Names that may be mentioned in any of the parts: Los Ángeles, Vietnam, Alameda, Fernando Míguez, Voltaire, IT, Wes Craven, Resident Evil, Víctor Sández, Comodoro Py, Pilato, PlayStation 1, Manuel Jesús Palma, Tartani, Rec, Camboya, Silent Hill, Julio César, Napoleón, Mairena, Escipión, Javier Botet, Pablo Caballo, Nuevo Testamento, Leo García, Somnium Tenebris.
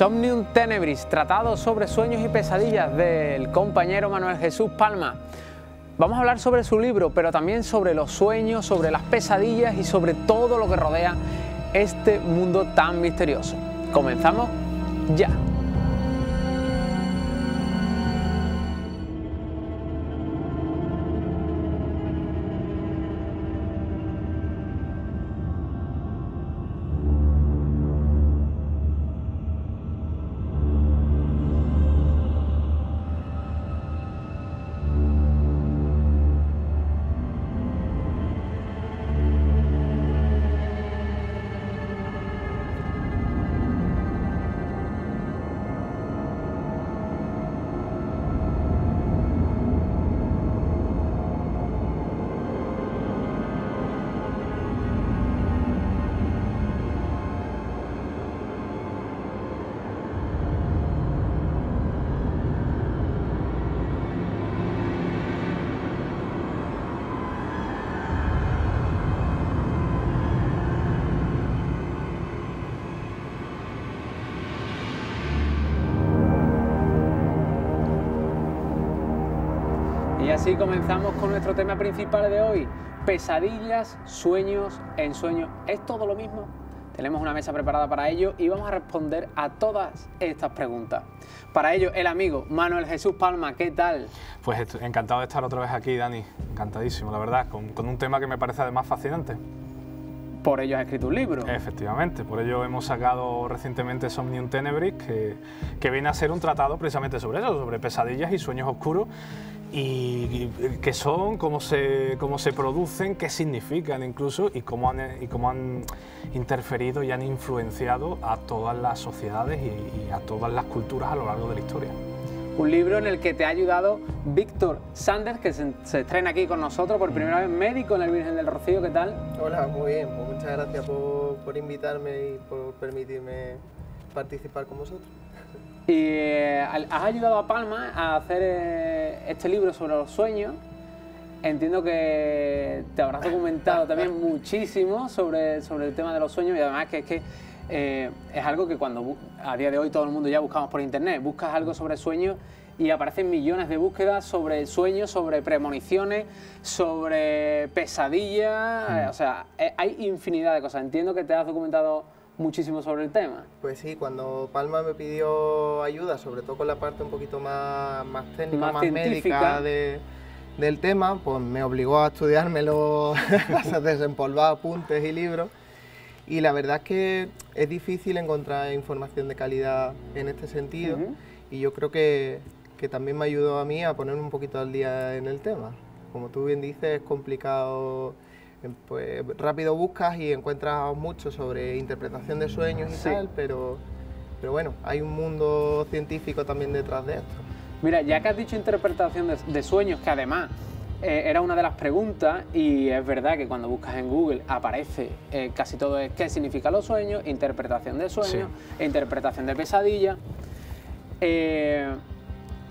Somnium Tenebris, tratado sobre sueños y pesadillas del compañero Manuel Jesús Palma. Vamos a hablar sobre su libro, pero también sobre los sueños, sobre las pesadillas y sobre todo lo que rodea este mundo tan misterioso. Comenzamos ya. Y así comenzamos con nuestro tema principal de hoy, pesadillas, sueños, ensueños. ¿Es todo lo mismo? Tenemos una mesa preparada para ello y vamos a responder a todas estas preguntas. Para ello, el amigo Manuel Jesús Palma, ¿qué tal? Pues encantado de estar otra vez aquí, Dani. Encantadísimo, la verdad, con un tema que me parece además fascinante. Por ello has escrito un libro. Efectivamente, por ello hemos sacado recientemente Somnium Tenebris, que viene a ser un tratado precisamente sobre eso, sobre pesadillas y sueños oscuros, y qué son, cómo se producen, qué significan incluso, y cómo han interferido y han influenciado a todas las sociedades y a todas las culturas a lo largo de la historia. Un libro en el que te ha ayudado Víctor Sández, que se estrena aquí con nosotros por primera vez, médico en el Virgen del Rocío. ¿Qué tal? Hola, muy bien. Pues muchas gracias por invitarme y por permitirme participar con vosotros. Y has ayudado a Palma a hacer este libro sobre los sueños. Entiendo que te habrás documentado también muchísimo sobre el tema de los sueños, y además que es algo que cuando a día de hoy todo el mundo ya buscamos por internet. Buscas algo sobre sueños y aparecen millones de búsquedas sobre sueños, sobre premoniciones, sobre pesadillas. O sea, hay infinidad de cosas. Entiendo que te has documentado muchísimo sobre el tema. Pues sí, cuando Palma me pidió ayuda, sobre todo con la parte un poquito más técnica, más médica del tema, pues me obligó a estudiármelo, a desempolvar apuntes y libros. Y la verdad es que es difícil encontrar información de calidad en este sentido, y yo creo que también me ayudó a mí a ponerme un poquito al día en el tema. Como tú bien dices, es complicado, pues rápido buscas y encuentras mucho sobre interpretación de sueños y tal, pero bueno, hay un mundo científico también detrás de esto. Mira, ya que has dicho interpretación de sueños, que además era una de las preguntas, y es verdad que cuando buscas en Google aparece casi todo es qué significan los sueños, interpretación de sueños, interpretación de pesadilla.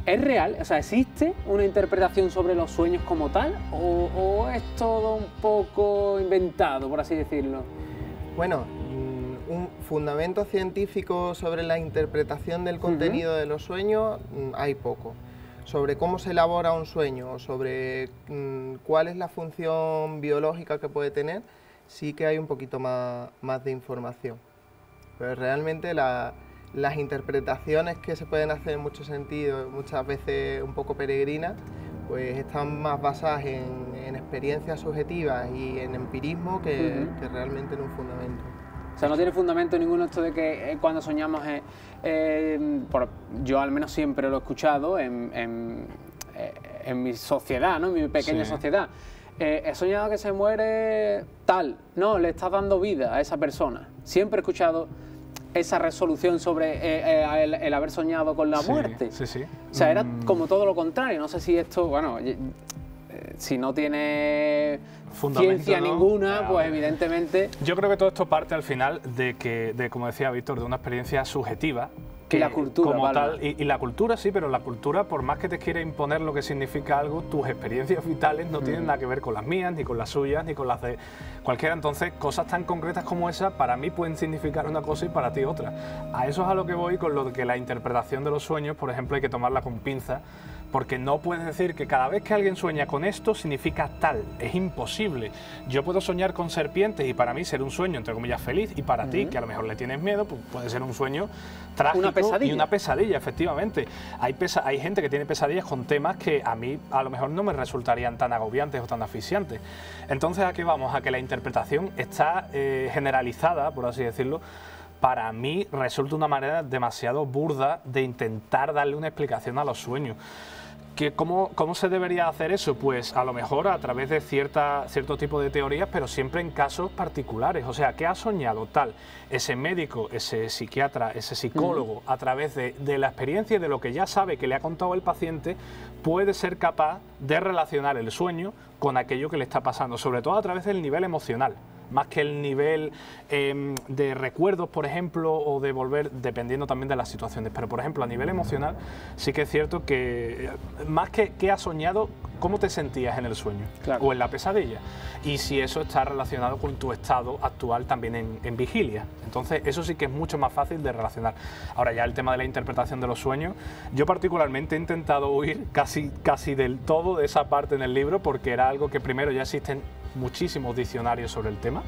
¿Es real? O sea, ¿existe una interpretación sobre los sueños como tal? ¿O es todo un poco inventado, por así decirlo? Bueno, un fundamento científico sobre la interpretación del contenido de los sueños hay poco. Sobre cómo se elabora un sueño, sobre cuál es la función biológica que puede tener, sí que hay un poquito más de información. Pero realmente las interpretaciones que se pueden hacer en muchos sentidos, muchas veces un poco peregrinas, pues están más basadas en experiencias subjetivas y en empirismo que realmente en un fundamento. O sea, no tiene fundamento ninguno esto de que cuando soñamos, yo al menos siempre lo he escuchado en mi sociedad, ¿no? En mi pequeña sociedad. He soñado que se muere tal, no, le estás dando vida a esa persona. Siempre he escuchado esa resolución sobre el haber soñado con la muerte. Sí, sí. O sea, era como todo lo contrario. No sé si esto, bueno, si no tiene ciencia ninguna, pues evidentemente. Yo creo que todo esto parte al final de, como decía Víctor, de una experiencia subjetiva que la cultura, como tal, y la cultura sí, pero la cultura, por más que te quiera imponer lo que significa algo, tus experiencias vitales no tienen nada que ver con las mías, ni con las suyas, ni con las de cualquiera. Entonces, cosas tan concretas como esa, para mí pueden significar una cosa y para ti otra. A eso es a lo que voy con lo de que la interpretación de los sueños, por ejemplo, hay que tomarla con pinzas, porque no puedes decir que cada vez que alguien sueña con esto significa tal, es imposible. Yo puedo soñar con serpientes y para mí ser un sueño, entre comillas, feliz, y para ti, que a lo mejor le tienes miedo, pues puede ser un sueño trágico, una pesadilla. Y una pesadilla, efectivamente. Hay gente que tiene pesadillas con temas que a mí a lo mejor no me resultarían tan agobiantes o tan asfixiantes. Entonces, ¿a qué vamos? A que la interpretación está generalizada, por así decirlo. Para mí resulta una manera demasiado burda de intentar darle una explicación a los sueños. ¿Cómo se debería hacer eso? Pues a lo mejor a través de cierto tipo de teorías, pero siempre en casos particulares. O sea, ¿qué ha soñado tal ese médico, ese psiquiatra, ese psicólogo? A través de la experiencia y de lo que ya sabe que le ha contado el paciente, puede ser capaz de relacionar el sueño con aquello que le está pasando, sobre todo a través del nivel emocional, más que el nivel de recuerdos, por ejemplo, o de volver, dependiendo también de las situaciones. Pero, por ejemplo, a nivel emocional, sí que es cierto que, más que qué has soñado, cómo te sentías en el sueño, claro, o en la pesadilla. Y si eso está relacionado con tu estado actual también en vigilia. Entonces, eso sí que es mucho más fácil de relacionar. Ahora, ya el tema de la interpretación de los sueños, yo particularmente he intentado huir casi del todo de esa parte en el libro, porque era algo que, primero, ya existen muchísimos diccionarios sobre el tema,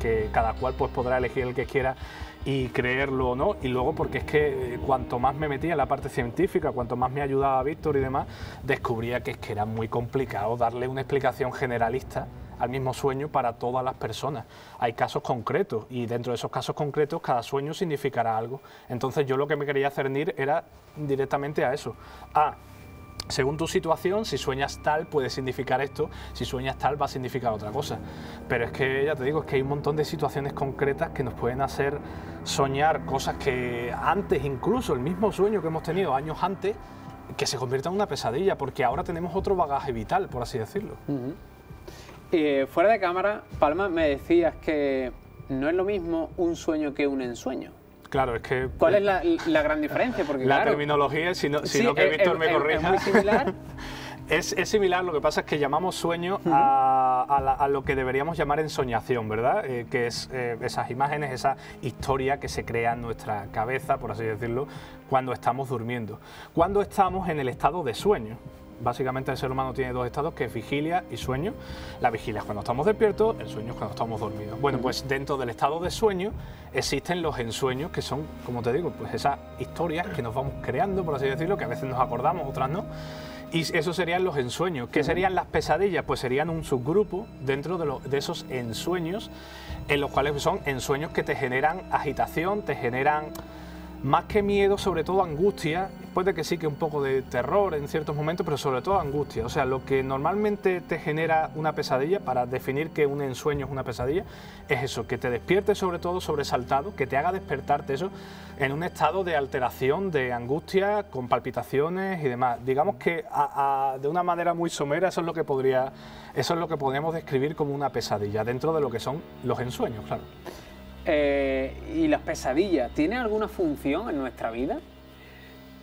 que cada cual pues podrá elegir el que quiera y creerlo o no, y luego porque es que cuanto más me metía en la parte científica, cuanto más me ayudaba Víctor y demás, descubría que es que era muy complicado darle una explicación generalista al mismo sueño para todas las personas. Hay casos concretos y dentro de esos casos concretos cada sueño significará algo. Entonces yo lo que me quería cernir era directamente a eso, según tu situación, si sueñas tal puede significar esto, si sueñas tal va a significar otra cosa. Pero es que, ya te digo, es que hay un montón de situaciones concretas que nos pueden hacer soñar cosas que antes, incluso el mismo sueño que hemos tenido años antes, que se convierta en una pesadilla, porque ahora tenemos otro bagaje vital, por así decirlo. Fuera de cámara, Palma, me decías que no es lo mismo un sueño que un ensueño. Claro, es que... ¿Cuál es la gran diferencia? Porque, la terminología, sino que Víctor me corrija... ¿Es muy similar? Es similar, lo que pasa es que llamamos sueño a lo que deberíamos llamar ensoñación, ¿verdad? Que es esas imágenes, esa historia que se crea en nuestra cabeza, por así decirlo, cuando estamos durmiendo. Cuando estamos en el estado de sueño. Básicamente el ser humano tiene dos estados, que es vigilia y sueño. La vigilia es cuando estamos despiertos, el sueño es cuando estamos dormidos. Bueno, pues dentro del estado de sueño existen los ensueños, que son, como te digo, pues esas historias que nos vamos creando, por así decirlo, que a veces nos acordamos, otras no. Y eso serían los ensueños. ¿Qué serían las pesadillas? Pues serían un subgrupo dentro de esos ensueños, en los cuales son ensueños que te generan agitación, te generan... más que miedo, sobre todo angustia, puede que sí que un poco de terror en ciertos momentos, pero sobre todo angustia. O sea, lo que normalmente te genera una pesadilla, para definir que un ensueño es una pesadilla, es eso, que te despiertes sobre todo sobresaltado, que te haga despertarte eso en un estado de alteración, de angustia, con palpitaciones y demás. Digamos que de una manera muy somera, eso es lo que podríamos describir como una pesadilla, dentro de lo que son los ensueños, claro. ¿Y las pesadillas tienen alguna función en nuestra vida?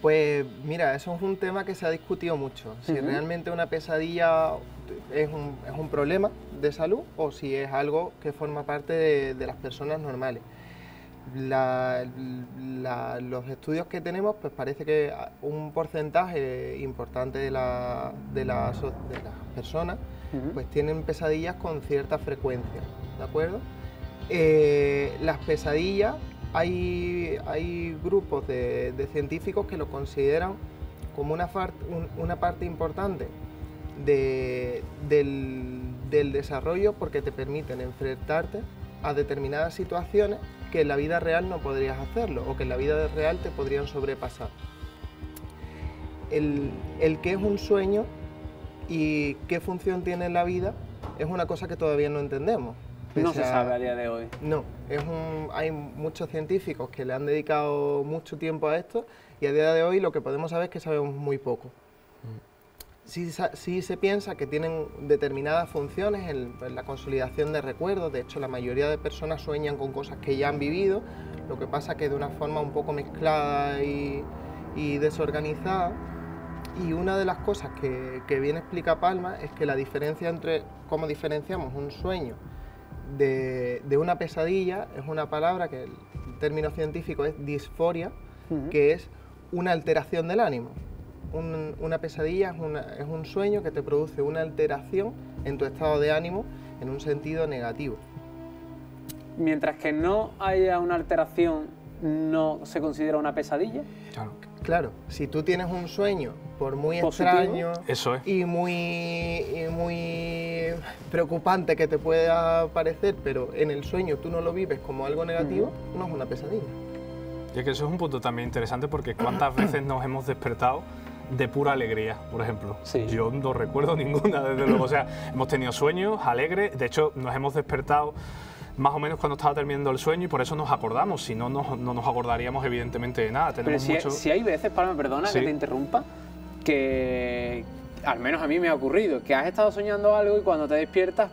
Pues mira, eso es un tema que se ha discutido mucho. Si realmente una pesadilla es un problema de salud o si es algo que forma parte de las personas normales. Los estudios que tenemos, pues parece que un porcentaje importante de las personas pues tienen pesadillas con cierta frecuencia, ¿de acuerdo? Las pesadillas, hay grupos de científicos que lo consideran como una parte importante del desarrollo, porque te permiten enfrentarte a determinadas situaciones que en la vida real no podrías hacerlo o que en la vida real te podrían sobrepasar. El qué es un sueño y qué función tiene en la vida es una cosa que todavía no entendemos. No se sabe a día de hoy. No, hay muchos científicos que le han dedicado mucho tiempo a esto y a día de hoy lo que podemos saber es que sabemos muy poco. Sí se piensa que tienen determinadas funciones en la consolidación de recuerdos. De hecho, la mayoría de personas sueñan con cosas que ya han vivido, Lo que pasa que de una forma un poco mezclada y desorganizada. Y una de las cosas que bien explica Palma es que la diferencia entre cómo diferenciamos un sueño de una pesadilla es una palabra que el término científico es disforia, que es una alteración del ánimo. Una pesadilla es un sueño que te produce una alteración en tu estado de ánimo en un sentido negativo. Mientras que no haya una alteración, ¿no se considera una pesadilla? Claro, si tú tienes un sueño, por muy extraño y muy preocupante que te pueda parecer, pero en el sueño tú no lo vives como algo negativo, no es una pesadilla. Y es que eso es un punto también interesante, porque cuántas veces nos hemos despertado de pura alegría, por ejemplo. Sí. Yo no recuerdo ninguna, desde luego. O sea, hemos tenido sueños alegres, de hecho nos hemos despertado más o menos cuando estaba terminando el sueño, y por eso nos acordamos, si no, no nos acordaríamos evidentemente de nada. Tenemos pero si hay veces, Palma, perdona que te interrumpa, que al menos a mí me ha ocurrido, que has estado soñando algo y cuando te despiertas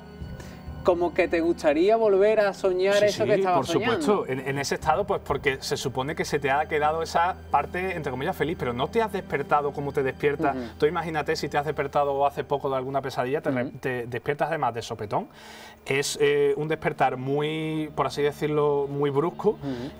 como que te gustaría volver a soñar eso que estabas soñando. Sí, por supuesto, en ese estado, pues porque se supone que se te ha quedado esa parte, entre comillas, feliz, pero no te has despertado como te despiertas. Tú imagínate si te has despertado hace poco de alguna pesadilla, te despiertas además de sopetón. Es un despertar muy, por así decirlo, muy brusco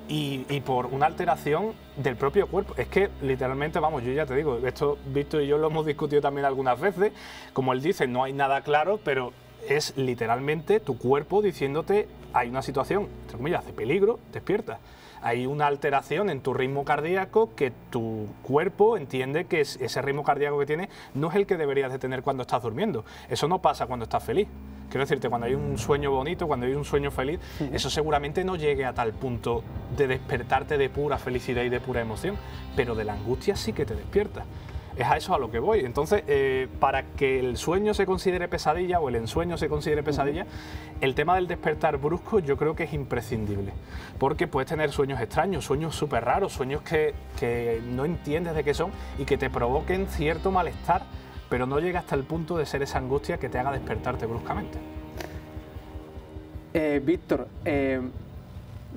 y por una alteración del propio cuerpo. Es que literalmente, vamos, yo ya te digo, esto Víctor y yo lo hemos discutido también algunas veces, como él dice, no hay nada claro, pero es literalmente tu cuerpo diciéndote: hay una situación, entre comillas, de peligro, despierta. Hay una alteración en tu ritmo cardíaco que tu cuerpo entiende que ese ritmo cardíaco que tienes no es el que deberías de tener cuando estás durmiendo. Eso no pasa cuando estás feliz. Quiero decirte, cuando hay un sueño bonito, cuando hay un sueño feliz, eso seguramente no llegue a tal punto de despertarte de pura felicidad y de pura emoción, pero de la angustia sí que te despierta. Es a eso a lo que voy. Entonces, para que el sueño se considere pesadilla o el ensueño se considere pesadilla, el tema del despertar brusco yo creo que es imprescindible, porque puedes tener sueños extraños, sueños súper raros, sueños que no entiendes de qué son y que te provoquen cierto malestar, pero no llega hasta el punto de ser esa angustia que te haga despertarte bruscamente. Víctor,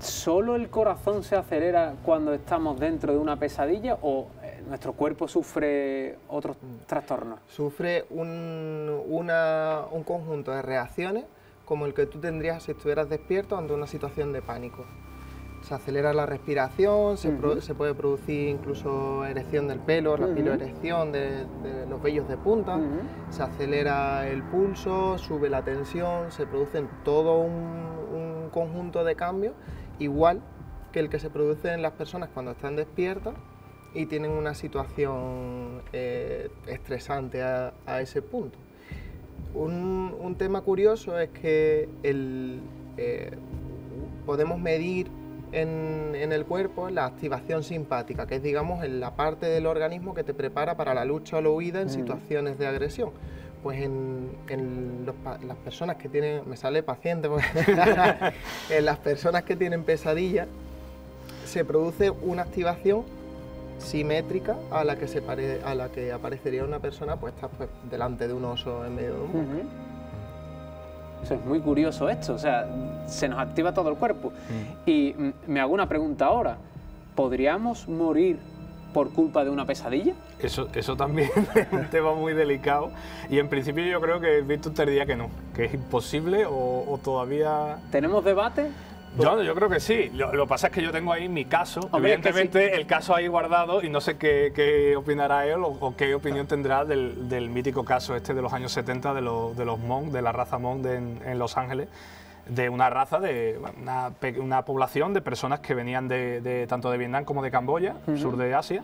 ¿solo el corazón se acelera cuando estamos dentro de una pesadilla o nuestro cuerpo sufre otros trastornos? Sufre un conjunto de reacciones como el que tú tendrías si estuvieras despierto ante una situación de pánico. Se acelera la respiración, se puede producir incluso erección del pelo, rapiloerección de los vellos de punta, se acelera el pulso, sube la tensión, se producen todo un conjunto de cambios, igual que el que se produce en las personas cuando están despiertas y tienen una situación estresante a ese punto. Un tema curioso es que podemos medir en el cuerpo la activación simpática, que es, digamos, en la parte del organismo que te prepara para la lucha o la huida en situaciones de agresión. Pues en las personas que tienen... Me sale paciente porque en las personas que tienen pesadilla se produce una activación simétrica a la que aparecería una persona puesta, pues, delante de un oso en medio de un bosque. Eso es muy curioso esto, o sea, se nos activa todo el cuerpo. Y me hago una pregunta ahora: ¿podríamos morir por culpa de una pesadilla? Eso también es un tema muy delicado, y en principio yo creo que Víctor te diría que no, que es imposible o todavía... ¿Tenemos debate? Yo creo que sí. Lo que pasa es que yo tengo ahí mi caso. Hombre, evidentemente, es que sí, el caso ahí guardado, y no sé qué opinará él o qué opinión tendrá del mítico caso este de los años 70 de los Mong, de la raza Mong en Los Ángeles, de una raza, una población de personas que venían tanto de Vietnam como de Camboya, sur de Asia,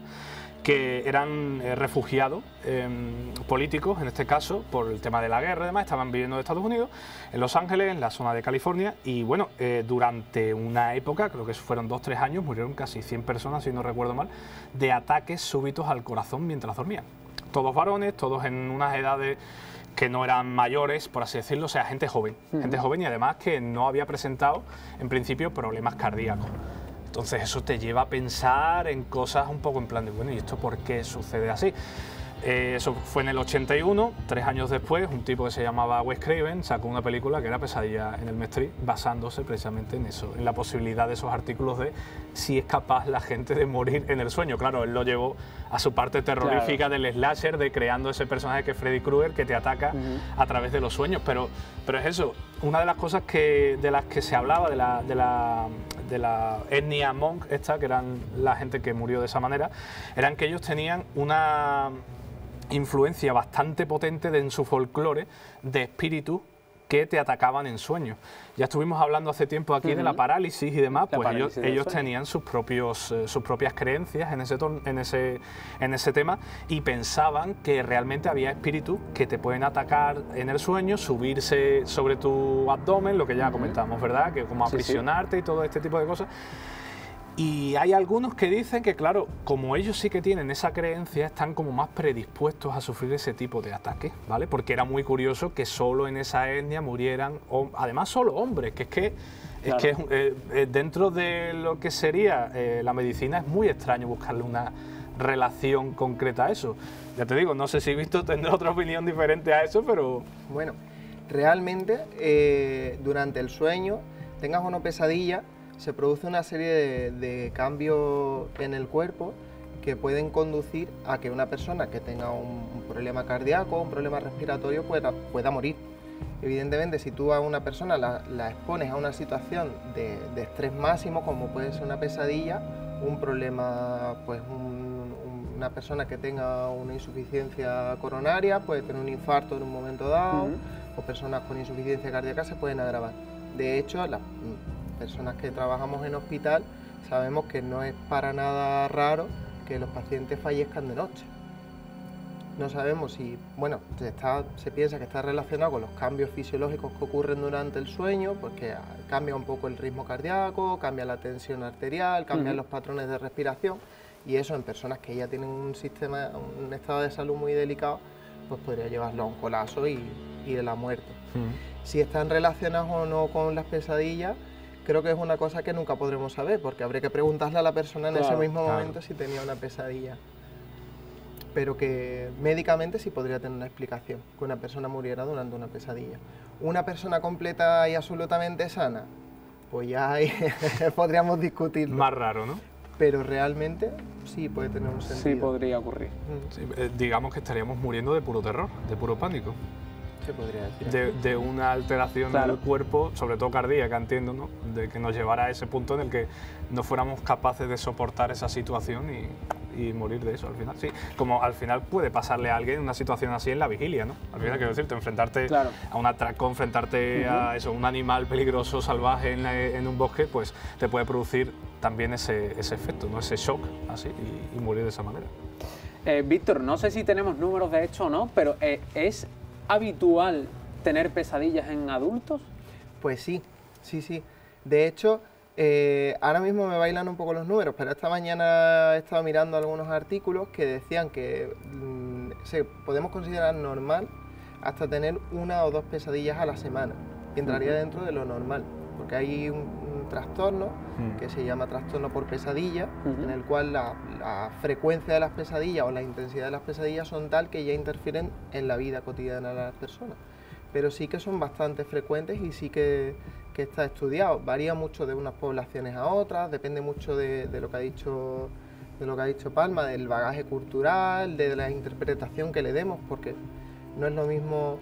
que eran refugiados políticos, en este caso, por el tema de la guerra y demás. Estaban viviendo en Estados Unidos, en Los Ángeles, en la zona de California, y bueno, durante una época, creo que fueron 2 o 3 años, murieron casi 100 personas, si no recuerdo mal, de ataques súbitos al corazón mientras dormían. Todos varones, todos en unas edades que no eran mayores, por así decirlo, o sea, gente joven y además que no había presentado, en principio, problemas cardíacos. Entonces eso te lleva a pensar en cosas un poco en plan de, bueno, ¿y esto por qué sucede así? Eso fue en el 81, 3 años después, un tipo que se llamaba Wes Craven sacó una película que era Pesadilla en el Elm Street, basándose precisamente en eso, en la posibilidad de esos artículos de si es capaz la gente de morir en el sueño. Claro, él lo llevó a su parte terrorífica del slasher, de creando ese personaje que es Freddy Krueger, que te ataca a través de los sueños, pero es eso. Una de las cosas de las que se hablaba de la etnia Mong, que eran la gente que murió de esa manera, eran que ellos tenían una influencia bastante potente en su folclore de espíritus que te atacaban en sueños. Ya estuvimos hablando hace tiempo aquí de la parálisis y demás, pues ellos tenían sus propias creencias en ese tema y pensaban que realmente había espíritus que te pueden atacar en el sueño, subirse sobre tu abdomen, lo que ya comentamos, ¿verdad? Que como aprisionarte y todo este tipo de cosas. Y hay algunos que dicen que, claro, como ellos sí que tienen esa creencia, están como más predispuestos a sufrir ese tipo de ataques, ¿vale? Porque era muy curioso que solo en esa etnia murieran, además solo hombres, que es que, dentro de lo que sería la medicina es muy extraño buscarle una relación concreta a eso. Ya te digo, no sé si Víctor tendrá otra opinión diferente a eso, pero... Bueno, realmente durante el sueño, tengas una pesadilla, se produce una serie de cambios en el cuerpo que pueden conducir a que una persona que tenga un problema cardíaco, un problema respiratorio, pueda morir. Evidentemente, si tú a una persona la expones a una situación de estrés máximo, como puede ser una pesadilla, un problema, pues una persona que tenga una insuficiencia coronaria, puede tener un infarto en un momento dado, o personas con insuficiencia cardíaca se pueden agravar. De hecho, las personas que trabajamos en hospital sabemos que no es para nada raro que los pacientes fallezcan de noche. No sabemos si, bueno, se piensa que está relacionado con los cambios fisiológicos que ocurren durante el sueño, porque cambia un poco el ritmo cardíaco, cambia la tensión arterial, cambian los patrones de respiración, y eso en personas que ya tienen un estado de salud muy delicado, pues podría llevarlo a un colapso y a la muerte. Si están relacionados o no con las pesadillas, creo que es una cosa que nunca podremos saber, porque habría que preguntarle a la persona en ese mismo momento si tenía una pesadilla. Pero que médicamente sí podría tener una explicación, que una persona muriera durante una pesadilla. ¿Una persona completa y absolutamente sana? Pues ya ahí podríamos discutirlo. Más raro, ¿no? Pero realmente sí puede tener un sentido. Sí podría ocurrir. Sí, digamos que estaríamos muriendo de puro terror, de puro pánico. Podría decir. De una alteración del cuerpo, sobre todo cardíaca, entiendo, ¿no? De que nos llevara a ese punto en el que no fuéramos capaces de soportar esa situación y morir de eso al final. Sí, como al final puede pasarle a alguien una situación así en la vigilia, ¿no? Al final, quiero decirte, enfrentarte a un atracón, enfrentarte a eso, un animal peligroso, salvaje en un bosque, pues te puede producir también ese efecto, ¿no? Ese shock así y morir de esa manera. Víctor, no sé si tenemos números de hecho o no, pero es... ¿habitual tener pesadillas en adultos? Pues sí, sí, sí. De hecho, ahora mismo me bailan un poco los números, pero esta mañana he estado mirando algunos artículos que decían que podemos considerar normal hasta tener 1 o 2 pesadillas a la semana, que entraría dentro de lo normal, porque hay un trastorno que se llama trastorno por pesadilla, en el cual la frecuencia de las pesadillas o la intensidad de las pesadillas son tal que ya interfieren en la vida cotidiana de las personas. Pero sí que son bastante frecuentes y sí que está estudiado. Varía mucho de unas poblaciones a otras, depende mucho de lo que ha dicho Palma, del bagaje cultural, de la interpretación que le demos, porque no es lo mismo...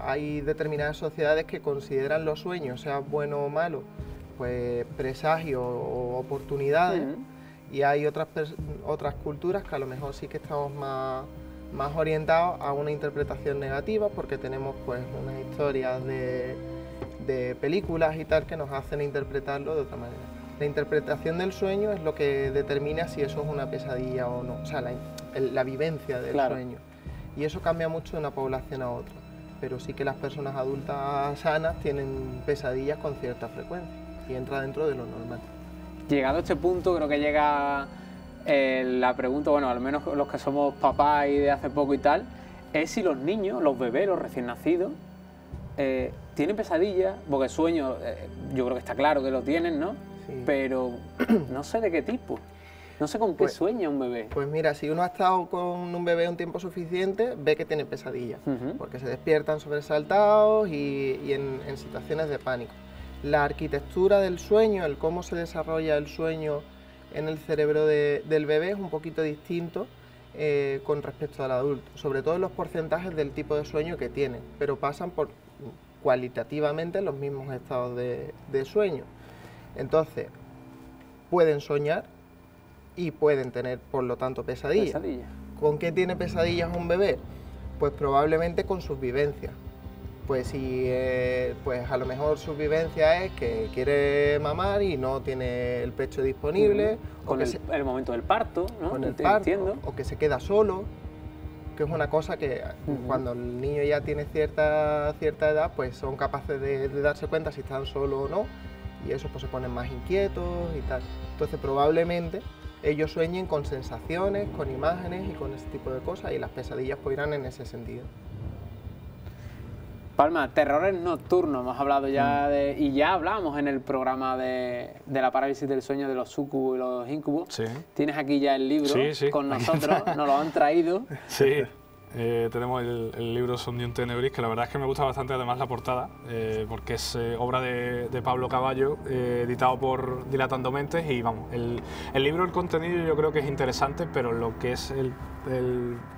hay determinadas sociedades que consideran los sueños, sea bueno o malo, pues presagios o oportunidades, y hay otras culturas que a lo mejor sí que estamos más orientados a una interpretación negativa, porque tenemos pues unas historias de películas y tal que nos hacen interpretarlo de otra manera. La interpretación del sueño es lo que determina si eso es una pesadilla o no, o sea, la vivencia del sueño. Y eso cambia mucho de una población a otra, pero sí que las personas adultas sanas tienen pesadillas con cierta frecuencia y entra dentro de lo normal. Llegado a este punto, creo que llega la pregunta, bueno, al menos los que somos papás y de hace poco y tal, es si los niños, los bebés, los recién nacidos, tienen pesadillas, porque sueños, yo creo que está claro que lo tienen, ¿no? Sí. Pero no sé de qué tipo. No sé con qué sueña un bebé. Pues mira, si uno ha estado con un bebé un tiempo suficiente, ve que tiene pesadillas, porque se despiertan sobresaltados y en situaciones de pánico. La arquitectura del sueño, el cómo se desarrolla el sueño en el cerebro del bebé es un poquito distinto con respecto al adulto, sobre todo en los porcentajes del tipo de sueño que tienen, pero pasan por cualitativamente los mismos estados de sueño. Entonces, pueden soñar y pueden tener, por lo tanto, pesadillas. ¿Con qué tiene pesadillas un bebé? Pues probablemente con sus vivencias. Pues, pues a lo mejor su vivencia es que quiere mamar y no tiene el pecho disponible. Con el momento del parto, ¿no? Con el parto, o que se queda solo, que es una cosa que cuando el niño ya tiene cierta edad, pues son capaces de darse cuenta si están solos o no, y eso pues se ponen más inquietos y tal. Entonces probablemente ellos sueñen con sensaciones, con imágenes y con ese tipo de cosas, y las pesadillas pues irán en ese sentido. Palma, terrores nocturnos, hemos hablado ya de... Y ya hablamos en el programa de la parálisis del sueño, de los sucubos y los incubos. Sí. Tienes aquí ya el libro con nosotros, nos lo han traído. Sí, tenemos el libro Somnium Tenebris, que la verdad es que me gusta bastante además la portada, porque es obra de Pablo Caballo, editado por Dilatando Mentes, y vamos, el libro, el contenido yo creo que es interesante, pero lo que es el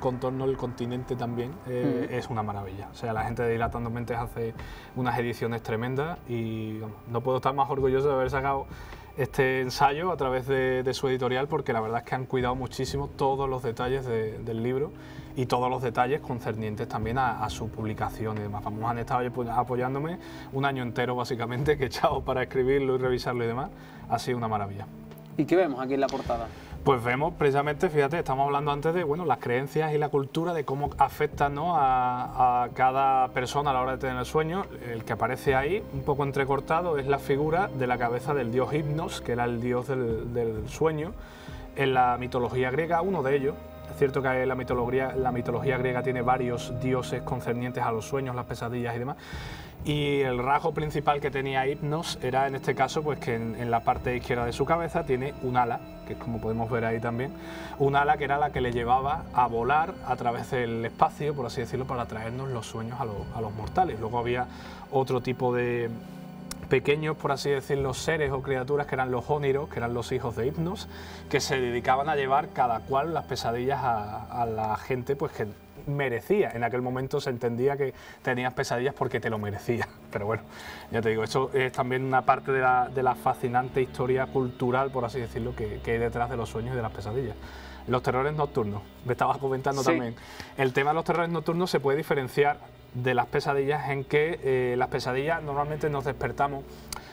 contorno del continente también es una maravilla. O sea, la gente de Dilatando Mentes hace unas ediciones tremendas y digamos, no puedo estar más orgulloso de haber sacado este ensayo a través de su editorial, porque la verdad es que han cuidado muchísimo todos los detalles del libro y todos los detalles concernientes también a su publicación y demás. Vamos, han estado apoyándome un año entero básicamente que he echado para escribirlo y revisarlo y demás. Ha sido una maravilla. ¿Y qué vemos aquí en la portada? Pues vemos precisamente, fíjate, estamos hablando antes de bueno, las creencias y la cultura, de cómo afectan, ¿no?, a cada persona a la hora de tener el sueño. El que aparece ahí, un poco entrecortado, es la figura de la cabeza del dios Hipnos, que era el dios del sueño. En la mitología griega, uno de ellos. Es cierto que la mitología griega tiene varios dioses concernientes a los sueños, las pesadillas y demás. Y el rasgo principal que tenía Hipnos era, en este caso, pues que en la parte izquierda de su cabeza tiene un ala, que es como podemos ver ahí también, un ala que era la que le llevaba a volar a través del espacio, por así decirlo, para traernos los sueños a los mortales. Luego había otro tipo de pequeños, por así decirlo, seres o criaturas que eran los óniros, que eran los hijos de Hipnos, que se dedicaban a llevar cada cual las pesadillas a la gente pues que merecía. En aquel momento se entendía que tenías pesadillas porque te lo merecías. Pero bueno, ya te digo, esto es también una parte de la fascinante historia cultural, por así decirlo, que hay detrás de los sueños y de las pesadillas. Los terrores nocturnos, me estabas comentando también. El tema de los terrores nocturnos se puede diferenciar de las pesadillas, en que las pesadillas normalmente nos despertamos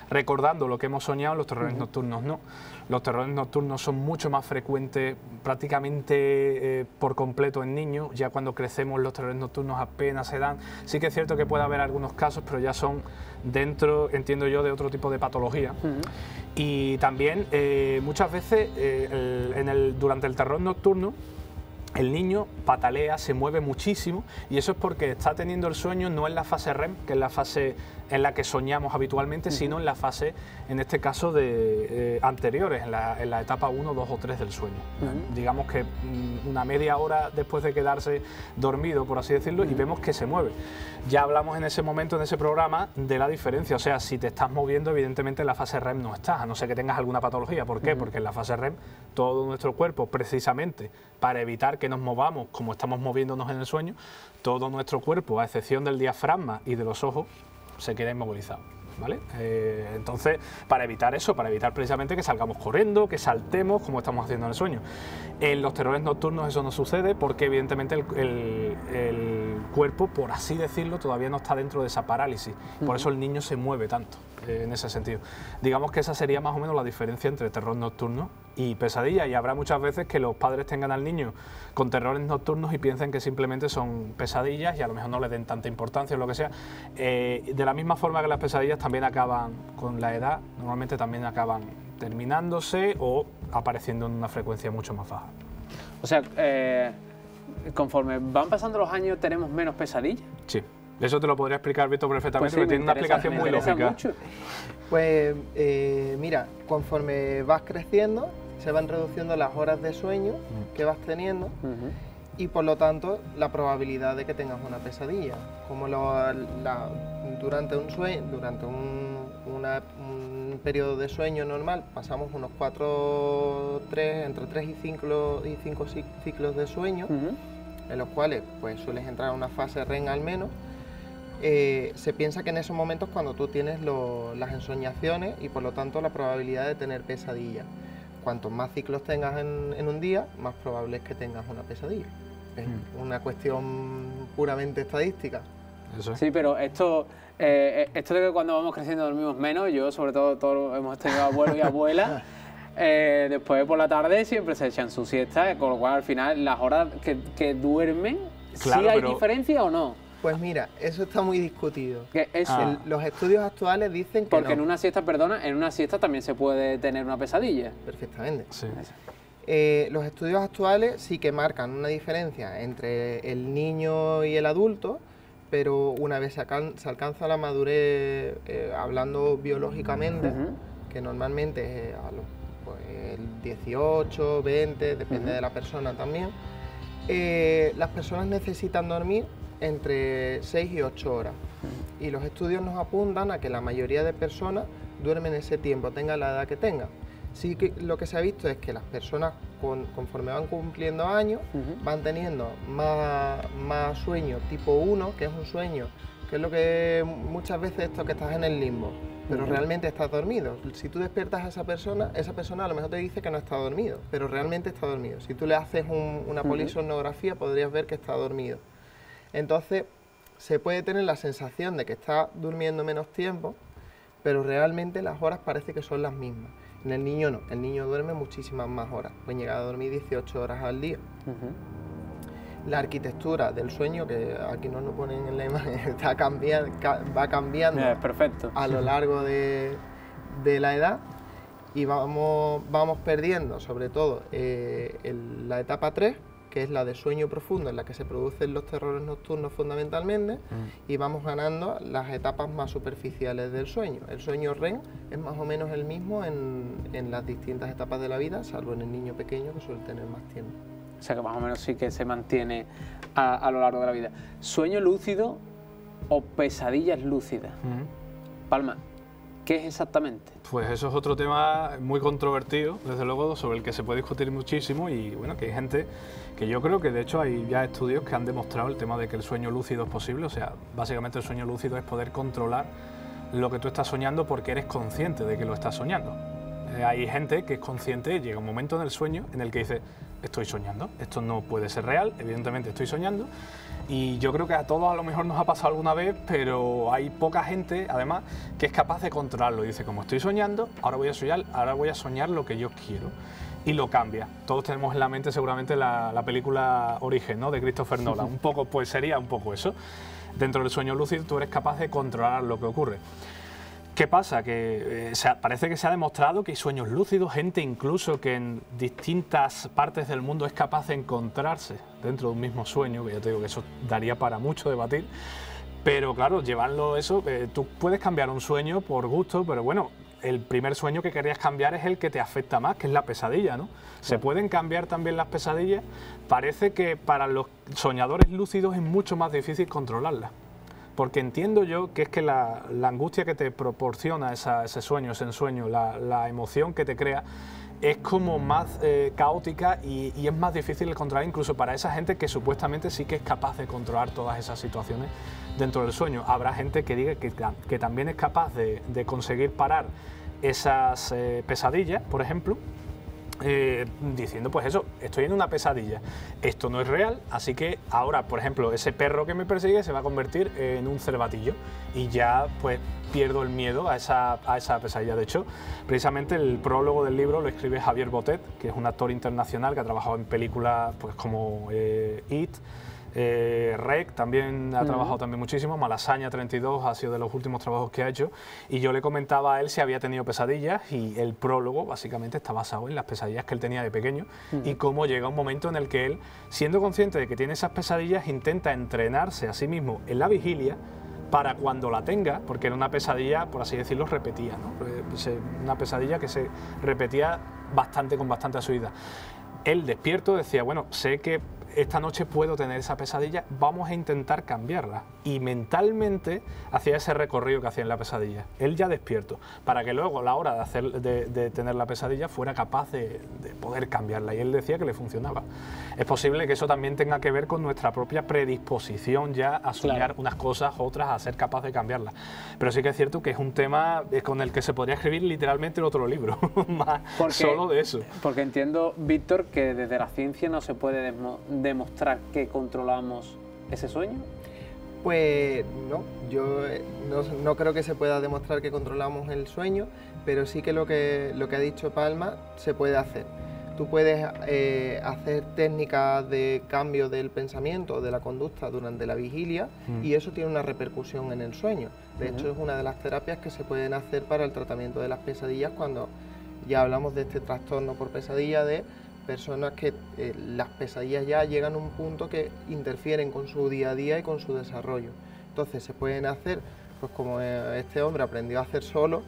recordando lo que hemos soñado. Los terrores nocturnos no. Los terrores nocturnos son mucho más frecuentes, prácticamente por completo en niños. Ya cuando crecemos los terrores nocturnos apenas se dan. Sí que es cierto que puede haber algunos casos, pero ya son dentro, entiendo yo, de otro tipo de patología. Y también muchas veces durante el terror nocturno el niño patalea, se mueve muchísimo, y eso es porque está teniendo el sueño no en la fase REM, que es la fase en la que soñamos habitualmente, sino en la fase, en este caso, de anteriores, en la etapa 1, 2 o 3 del sueño. Digamos que una media hora después de quedarse dormido, por así decirlo, y vemos que se mueve. Ya hablamos en ese momento, en ese programa, de la diferencia. O sea, si te estás moviendo, evidentemente en la fase REM no estás, a no ser que tengas alguna patología. ¿Por qué? Porque en la fase REM todo nuestro cuerpo, precisamente para evitar que nos movamos como estamos moviéndonos en el sueño, todo nuestro cuerpo, a excepción del diafragma y de los ojos, se queda inmovilizado, ¿vale? Entonces, para evitar eso, para evitar precisamente que salgamos corriendo, que saltemos, como estamos haciendo en el sueño. En los terrores nocturnos eso no sucede, porque evidentemente el cuerpo, por así decirlo, todavía no está dentro de esa parálisis. Por eso el niño se mueve tanto, en ese sentido. Digamos que esa sería más o menos la diferencia entre terror nocturno y pesadilla. Y habrá muchas veces que los padres tengan al niño con terrores nocturnos y piensen que simplemente son pesadillas, y a lo mejor no le den tanta importancia o lo que sea. De la misma forma que las pesadillas también acaban con la edad, normalmente también acaban terminándose o apareciendo en una frecuencia mucho más baja. O sea, conforme van pasando los años, ¿tenemos menos pesadillas? Sí. Eso te lo podría explicar, Víctor, perfectamente, porque tiene una explicación muy lógica. Pues mira, conforme vas creciendo, se van reduciendo las horas de sueño que vas teniendo y por lo tanto la probabilidad de que tengas una pesadilla. Como durante un periodo de sueño normal pasamos unos entre 3 y 5 ciclos de sueño, en los cuales pues sueles entrar a una fase REM al menos. Se piensa que en esos momentos cuando tú tienes las ensoñaciones y por lo tanto la probabilidad de tener pesadillas. Cuantos más ciclos tengas en un día, más probable es que tengas una pesadilla. Es una cuestión puramente estadística. Eso. Sí, pero esto de que cuando vamos creciendo dormimos menos, yo sobre todo, todos hemos tenido abuelos y abuelas, después por la tarde siempre se echan su siesta, con lo cual al final las horas que duermen, claro, ¿sí hay diferencia o no? Pues mira, eso está muy discutido. ¿Qué es? Los estudios actuales dicen que porque no. En una siesta, perdona, en una siesta también se puede tener una pesadilla. Perfectamente. Sí. Los estudios actuales sí que marcan una diferencia entre el niño y el adulto, pero una vez se alcanza la madurez, hablando biológicamente, que normalmente es a los el 18, 20, depende de la persona también, las personas necesitan dormir entre 6 y 8 horas y los estudios nos apuntan a que la mayoría de personas duermen ese tiempo, tenga la edad que tenga. Sí que lo que se ha visto es que las personas conforme van cumpliendo años van teniendo más sueño tipo 1, que es un sueño, que es lo que muchas veces esto que estás en el limbo, pero realmente estás dormido. Si tú despiertas a esa persona a lo mejor te dice que no está dormido, pero realmente está dormido. Si tú le haces una polisomnografía podrías ver que está dormido. Entonces, se puede tener la sensación de que está durmiendo menos tiempo, pero realmente las horas parece que son las mismas. En el niño no, el niño duerme muchísimas más horas, puede llegar a dormir 18 horas al día. La arquitectura del sueño, que aquí no lo ponen en la imagen, va cambiando a lo largo de la edad y vamos perdiendo, sobre todo, la etapa 3, que es la de sueño profundo, en la que se producen los terrores nocturnos fundamentalmente, y vamos ganando las etapas más superficiales del sueño. El sueño REM es más o menos el mismo en las distintas etapas de la vida, salvo en el niño pequeño que suele tener más tiempo. O sea que más o menos sí que se mantiene a lo largo de la vida. ¿Sueño lúcido o pesadillas lúcidas? Palma, ¿qué es exactamente? Pues eso es otro tema muy controvertido, desde luego, sobre el que se puede discutir muchísimo y bueno, que hay gente que yo creo que de hecho hay ya estudios que han demostrado el tema de que el sueño lúcido es posible, o sea, básicamente el sueño lúcido es poder controlar lo que tú estás soñando porque eres consciente de que lo estás soñando. Hay gente que es consciente, llega un momento en el sueño en el que dice, estoy soñando, esto no puede ser real, evidentemente estoy soñando. Y yo creo que a todos a lo mejor nos ha pasado alguna vez, pero hay poca gente, además, que es capaz de controlarlo. Dice, como estoy soñando, ahora voy a soñar lo que yo quiero. Y lo cambia. Todos tenemos en la mente seguramente la película Origen, ¿no?, de Christopher Nolan. Un poco, pues sería un poco eso. Dentro del sueño lúcido tú eres capaz de controlar lo que ocurre. ¿Qué pasa? Que parece que se ha demostrado que hay sueños lúcidos, gente incluso que en distintas partes del mundo es capaz de encontrarse dentro de un mismo sueño, que ya te digo que eso daría para mucho debatir, pero claro, llevarlo eso, tú puedes cambiar un sueño por gusto, pero bueno, el primer sueño que querías cambiar es el que te afecta más, que es la pesadilla, ¿no? Se pueden cambiar también las pesadillas, parece que para los soñadores lúcidos es mucho más difícil controlarlas. Porque entiendo yo que es que la angustia que te proporciona ese ensueño, la emoción que te crea, es como más caótica y es más difícil de controlar incluso para esa gente que supuestamente sí que es capaz de controlar todas esas situaciones dentro del sueño. Habrá gente que diga que también es capaz de conseguir parar esas pesadillas, por ejemplo, diciendo pues eso, estoy en una pesadilla, esto no es real, así que ahora, por ejemplo, ese perro que me persigue se va a convertir en un cervatillo y ya pues pierdo el miedo a esa pesadilla. De hecho, precisamente el prólogo del libro lo escribe Javier Botet, que es un actor internacional que ha trabajado en películas pues como IT, Rec también ha trabajado también muchísimo, Malasaña 32 ha sido de los últimos trabajos que ha hecho y yo le comentaba a él si había tenido pesadillas y el prólogo básicamente está basado en las pesadillas que él tenía de pequeño y cómo llega un momento en el que él, siendo consciente de que tiene esas pesadillas, intenta entrenarse a sí mismo en la vigilia para cuando la tenga, porque era una pesadilla, por así decirlo, repetida, ¿no? Una pesadilla que se repetía bastante, con bastante asiduidad. Él despierto decía, bueno, sé que esta noche puedo tener esa pesadilla, vamos a intentar cambiarla. Y mentalmente hacía ese recorrido que hacía en la pesadilla, él ya despierto, para que luego a la hora de, tener la pesadilla fuera capaz de poder cambiarla. Y él decía que le funcionaba. Es posible que eso también tenga que ver con nuestra propia predisposición ya a soñar unas cosas, otras, a ser capaz de cambiarlas. Pero sí que es cierto que es un tema con el que se podría escribir literalmente otro libro, solo de eso. Porque entiendo, Víctor, que desde la ciencia no se puede demostrar que controlamos ese sueño. Pues no, yo no creo que se pueda demostrar que controlamos el sueño, pero sí que lo que ha dicho Palma se puede hacer. Tú puedes hacer técnicas de cambio del pensamiento, de la conducta durante la vigilia, y eso tiene una repercusión en el sueño. De hecho, es una de las terapias que se pueden hacer para el tratamiento de las pesadillas cuando ya hablamos de este trastorno por pesadilla de personas que las pesadillas ya llegan a un punto que interfieren con su día a día y con su desarrollo. Entonces se pueden hacer, pues como este hombre aprendió a hacer solo,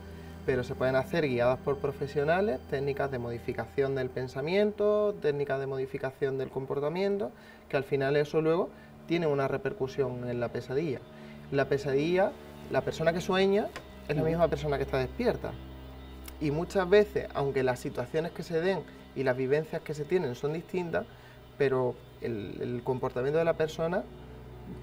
pero se pueden hacer guiadas por profesionales, técnicas de modificación del pensamiento, técnicas de modificación del comportamiento, que al final eso luego tiene una repercusión en la pesadilla. La persona que sueña es la misma persona que está despierta. Y muchas veces, aunque las situaciones que se den y las vivencias que se tienen son distintas, pero el comportamiento de la persona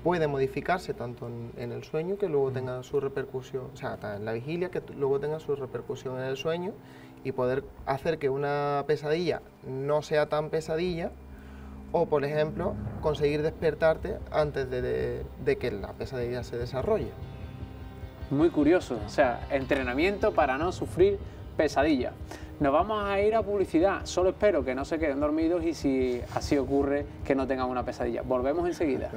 puede modificarse tanto en el sueño que luego tenga su repercusión, o sea, en la vigilia que luego tenga su repercusión en el sueño, y poder hacer que una pesadilla no sea tan pesadilla, o por ejemplo, conseguir despertarte antes de que la pesadilla se desarrolle. Muy curioso, o sea, entrenamiento para no sufrir pesadilla. Nos vamos a ir a publicidad, solo espero que no se queden dormidos y si así ocurre que no tengan una pesadilla. Volvemos enseguida.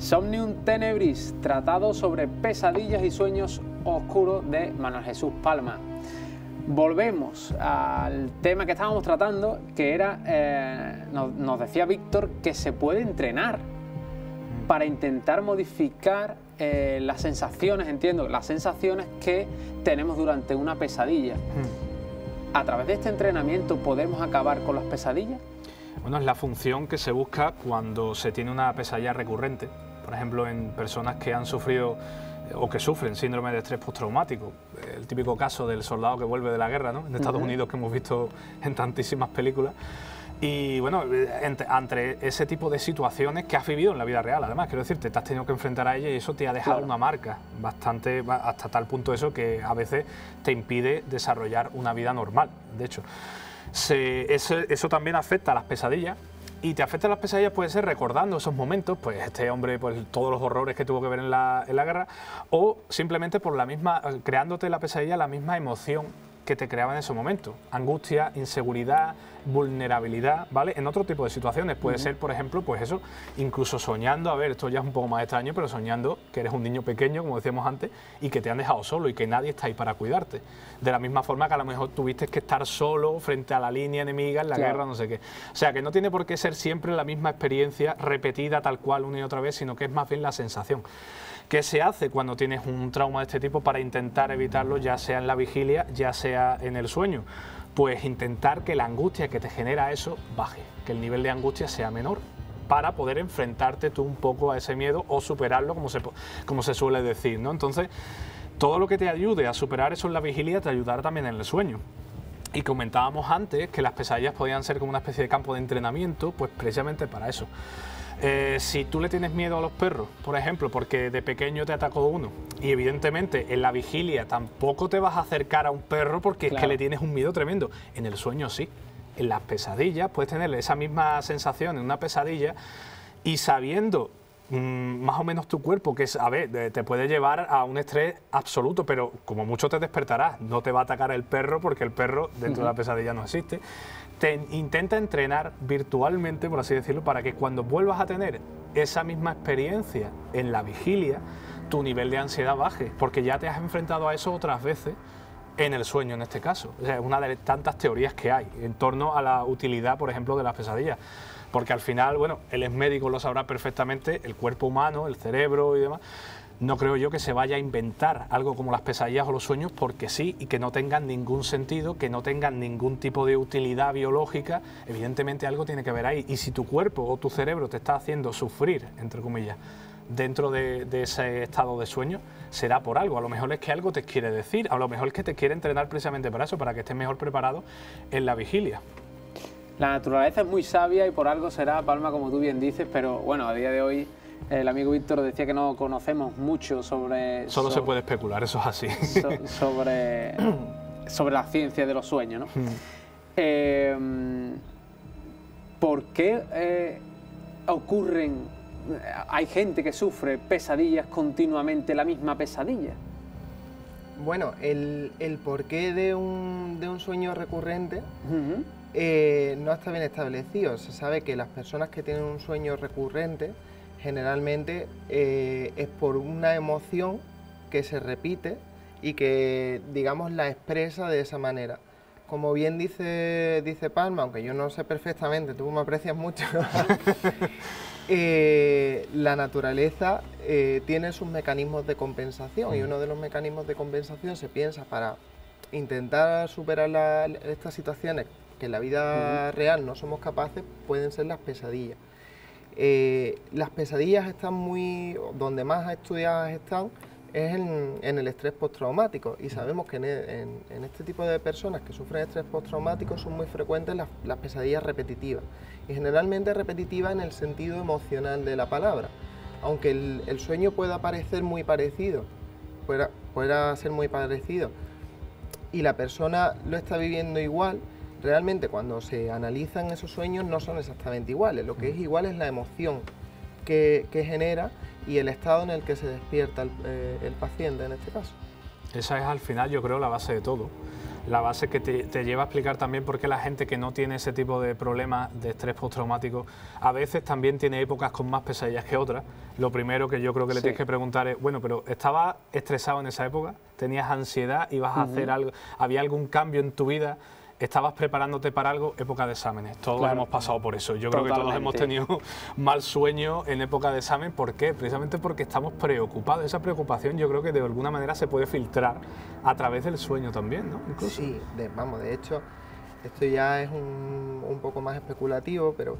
Somnium Tenebris, tratado sobre pesadillas y sueños oscuros de Manuel Jesús Palma. Volvemos al tema que estábamos tratando, que era, nos decía Víctor, que se puede entrenar para intentar modificar las sensaciones, entiendo, las sensaciones que tenemos durante una pesadilla. ¿A través de este entrenamiento podemos acabar con las pesadillas? Bueno, es la función que se busca cuando se tiene una pesadilla recurrente. Por ejemplo, en personas que han sufrido o que sufren síndrome de estrés postraumático, el típico caso del soldado que vuelve de la guerra, ¿no? En Estados Unidos, que hemos visto en tantísimas películas. Y bueno, entre ese tipo de situaciones que has vivido en la vida real, además, quiero decirte, te has tenido que enfrentar a ella y eso te ha dejado una marca bastante, hasta tal punto eso que a veces te impide desarrollar una vida normal, de hecho. Eso también afecta a las pesadillas, y te afecta a las pesadillas puede ser recordando esos momentos, pues este hombre, pues todos los horrores que tuvo que ver en la guerra, o simplemente por la misma, creándote la pesadilla la misma emoción que te creaba en ese momento, angustia, inseguridad, vulnerabilidad, ¿vale? En otro tipo de situaciones puede ser, por ejemplo, pues eso, incluso soñando, a ver, esto ya es un poco más extraño, pero soñando que eres un niño pequeño, como decíamos antes, y que te han dejado solo y que nadie está ahí para cuidarte, de la misma forma que a lo mejor tuviste que estar solo frente a la línea enemiga en la guerra, no sé qué. O sea, que no tiene por qué ser siempre la misma experiencia repetida tal cual una y otra vez, sino que es más bien la sensación. ¿Qué se hace cuando tienes un trauma de este tipo para intentar evitarlo, ya sea en la vigilia, ya sea en el sueño? Pues intentar que la angustia que te genera eso baje, que el nivel de angustia sea menor, para poder enfrentarte tú un poco a ese miedo o superarlo, como se suele decir, ¿no? Entonces, todo lo que te ayude a superar eso en la vigilia te ayudará también en el sueño. Y comentábamos antes que las pesadillas podían ser como una especie de campo de entrenamiento, pues precisamente para eso. Si tú le tienes miedo a los perros, por ejemplo, porque de pequeño te atacó uno, y evidentemente en la vigilia tampoco te vas a acercar a un perro porque es que le tienes un miedo tremendo. En el sueño sí, en las pesadillas puedes tener esa misma sensación en una pesadilla, y sabiendo más o menos tu cuerpo, que es, a ver, te puede llevar a un estrés absoluto, pero como mucho te despertarás, no te va a atacar el perro porque el perro dentro de la pesadilla no existe. Te intenta entrenar virtualmente, por así decirlo, para que cuando vuelvas a tener esa misma experiencia en la vigilia, tu nivel de ansiedad baje, porque ya te has enfrentado a eso otras veces en el sueño, en este caso. O sea, es una de tantas teorías que hay en torno a la utilidad, por ejemplo, de las pesadillas. Porque al final, bueno, él es médico, lo sabrá perfectamente, el cuerpo humano, el cerebro y demás, no creo yo que se vaya a inventar algo como las pesadillas o los sueños porque sí, y que no tengan ningún sentido, que no tengan ningún tipo de utilidad biológica. Evidentemente algo tiene que ver ahí. Y si tu cuerpo o tu cerebro te está haciendo sufrir, entre comillas, dentro de ese estado de sueño, será por algo. A lo mejor es que algo te quiere decir, a lo mejor es que te quiere entrenar precisamente para eso, para que estés mejor preparado en la vigilia. La naturaleza es muy sabia y por algo será, Palma, como tú bien dices, pero bueno, a día de hoy el amigo Víctor decía que no conocemos mucho sobre... Solo se puede especular, eso es así. Sobre la ciencia de los sueños, ¿no? ¿Por qué ocurren... Hay gente que sufre pesadillas continuamente, la misma pesadilla? Bueno, el porqué de un sueño recurrente no está bien establecido. Se sabe que las personas que tienen un sueño recurrente generalmente es por una emoción que se repite y que, digamos, la expresa de esa manera. Como bien dice Palma, aunque yo no sé perfectamente, tú me aprecias mucho, la naturaleza tiene sus mecanismos de compensación, y uno de los mecanismos de compensación se piensa para intentar superar estas situaciones que en la vida real no somos capaces, pueden ser las pesadillas. Las pesadillas están donde más estudiadas están, es en el estrés postraumático, y sabemos que en este tipo de personas que sufren estrés postraumático son muy frecuentes las pesadillas repetitivas, y generalmente repetitivas en el sentido emocional de la palabra. Aunque el sueño pueda parecer muy parecido, pueda ser muy parecido, y la persona lo está viviendo igual, realmente cuando se analizan esos sueños no son exactamente iguales. Lo que es igual es la emoción que genera y el estado en el que se despierta el paciente en este caso. Esa es al final, yo creo, la base de todo. La base que te lleva a explicar también por qué la gente que no tiene ese tipo de problemas de estrés postraumático a veces también tiene épocas con más pesadillas que otras. Lo primero que yo creo que le tienes que preguntar es, bueno, pero ¿estabas estresado en esa época? ¿Tenías ansiedad? ¿Ibas a hacer algo? ¿Había algún cambio en tu vida? ¿Estabas preparándote para algo? Época de exámenes. Todos hemos pasado por eso. Yo creo que todos hemos tenido mal sueño en época de examen. ¿Por qué? Precisamente porque estamos preocupados. Esa preocupación yo creo que de alguna manera se puede filtrar a través del sueño también, ¿no? Incluso. Sí, de hecho, esto ya es un poco más especulativo, pero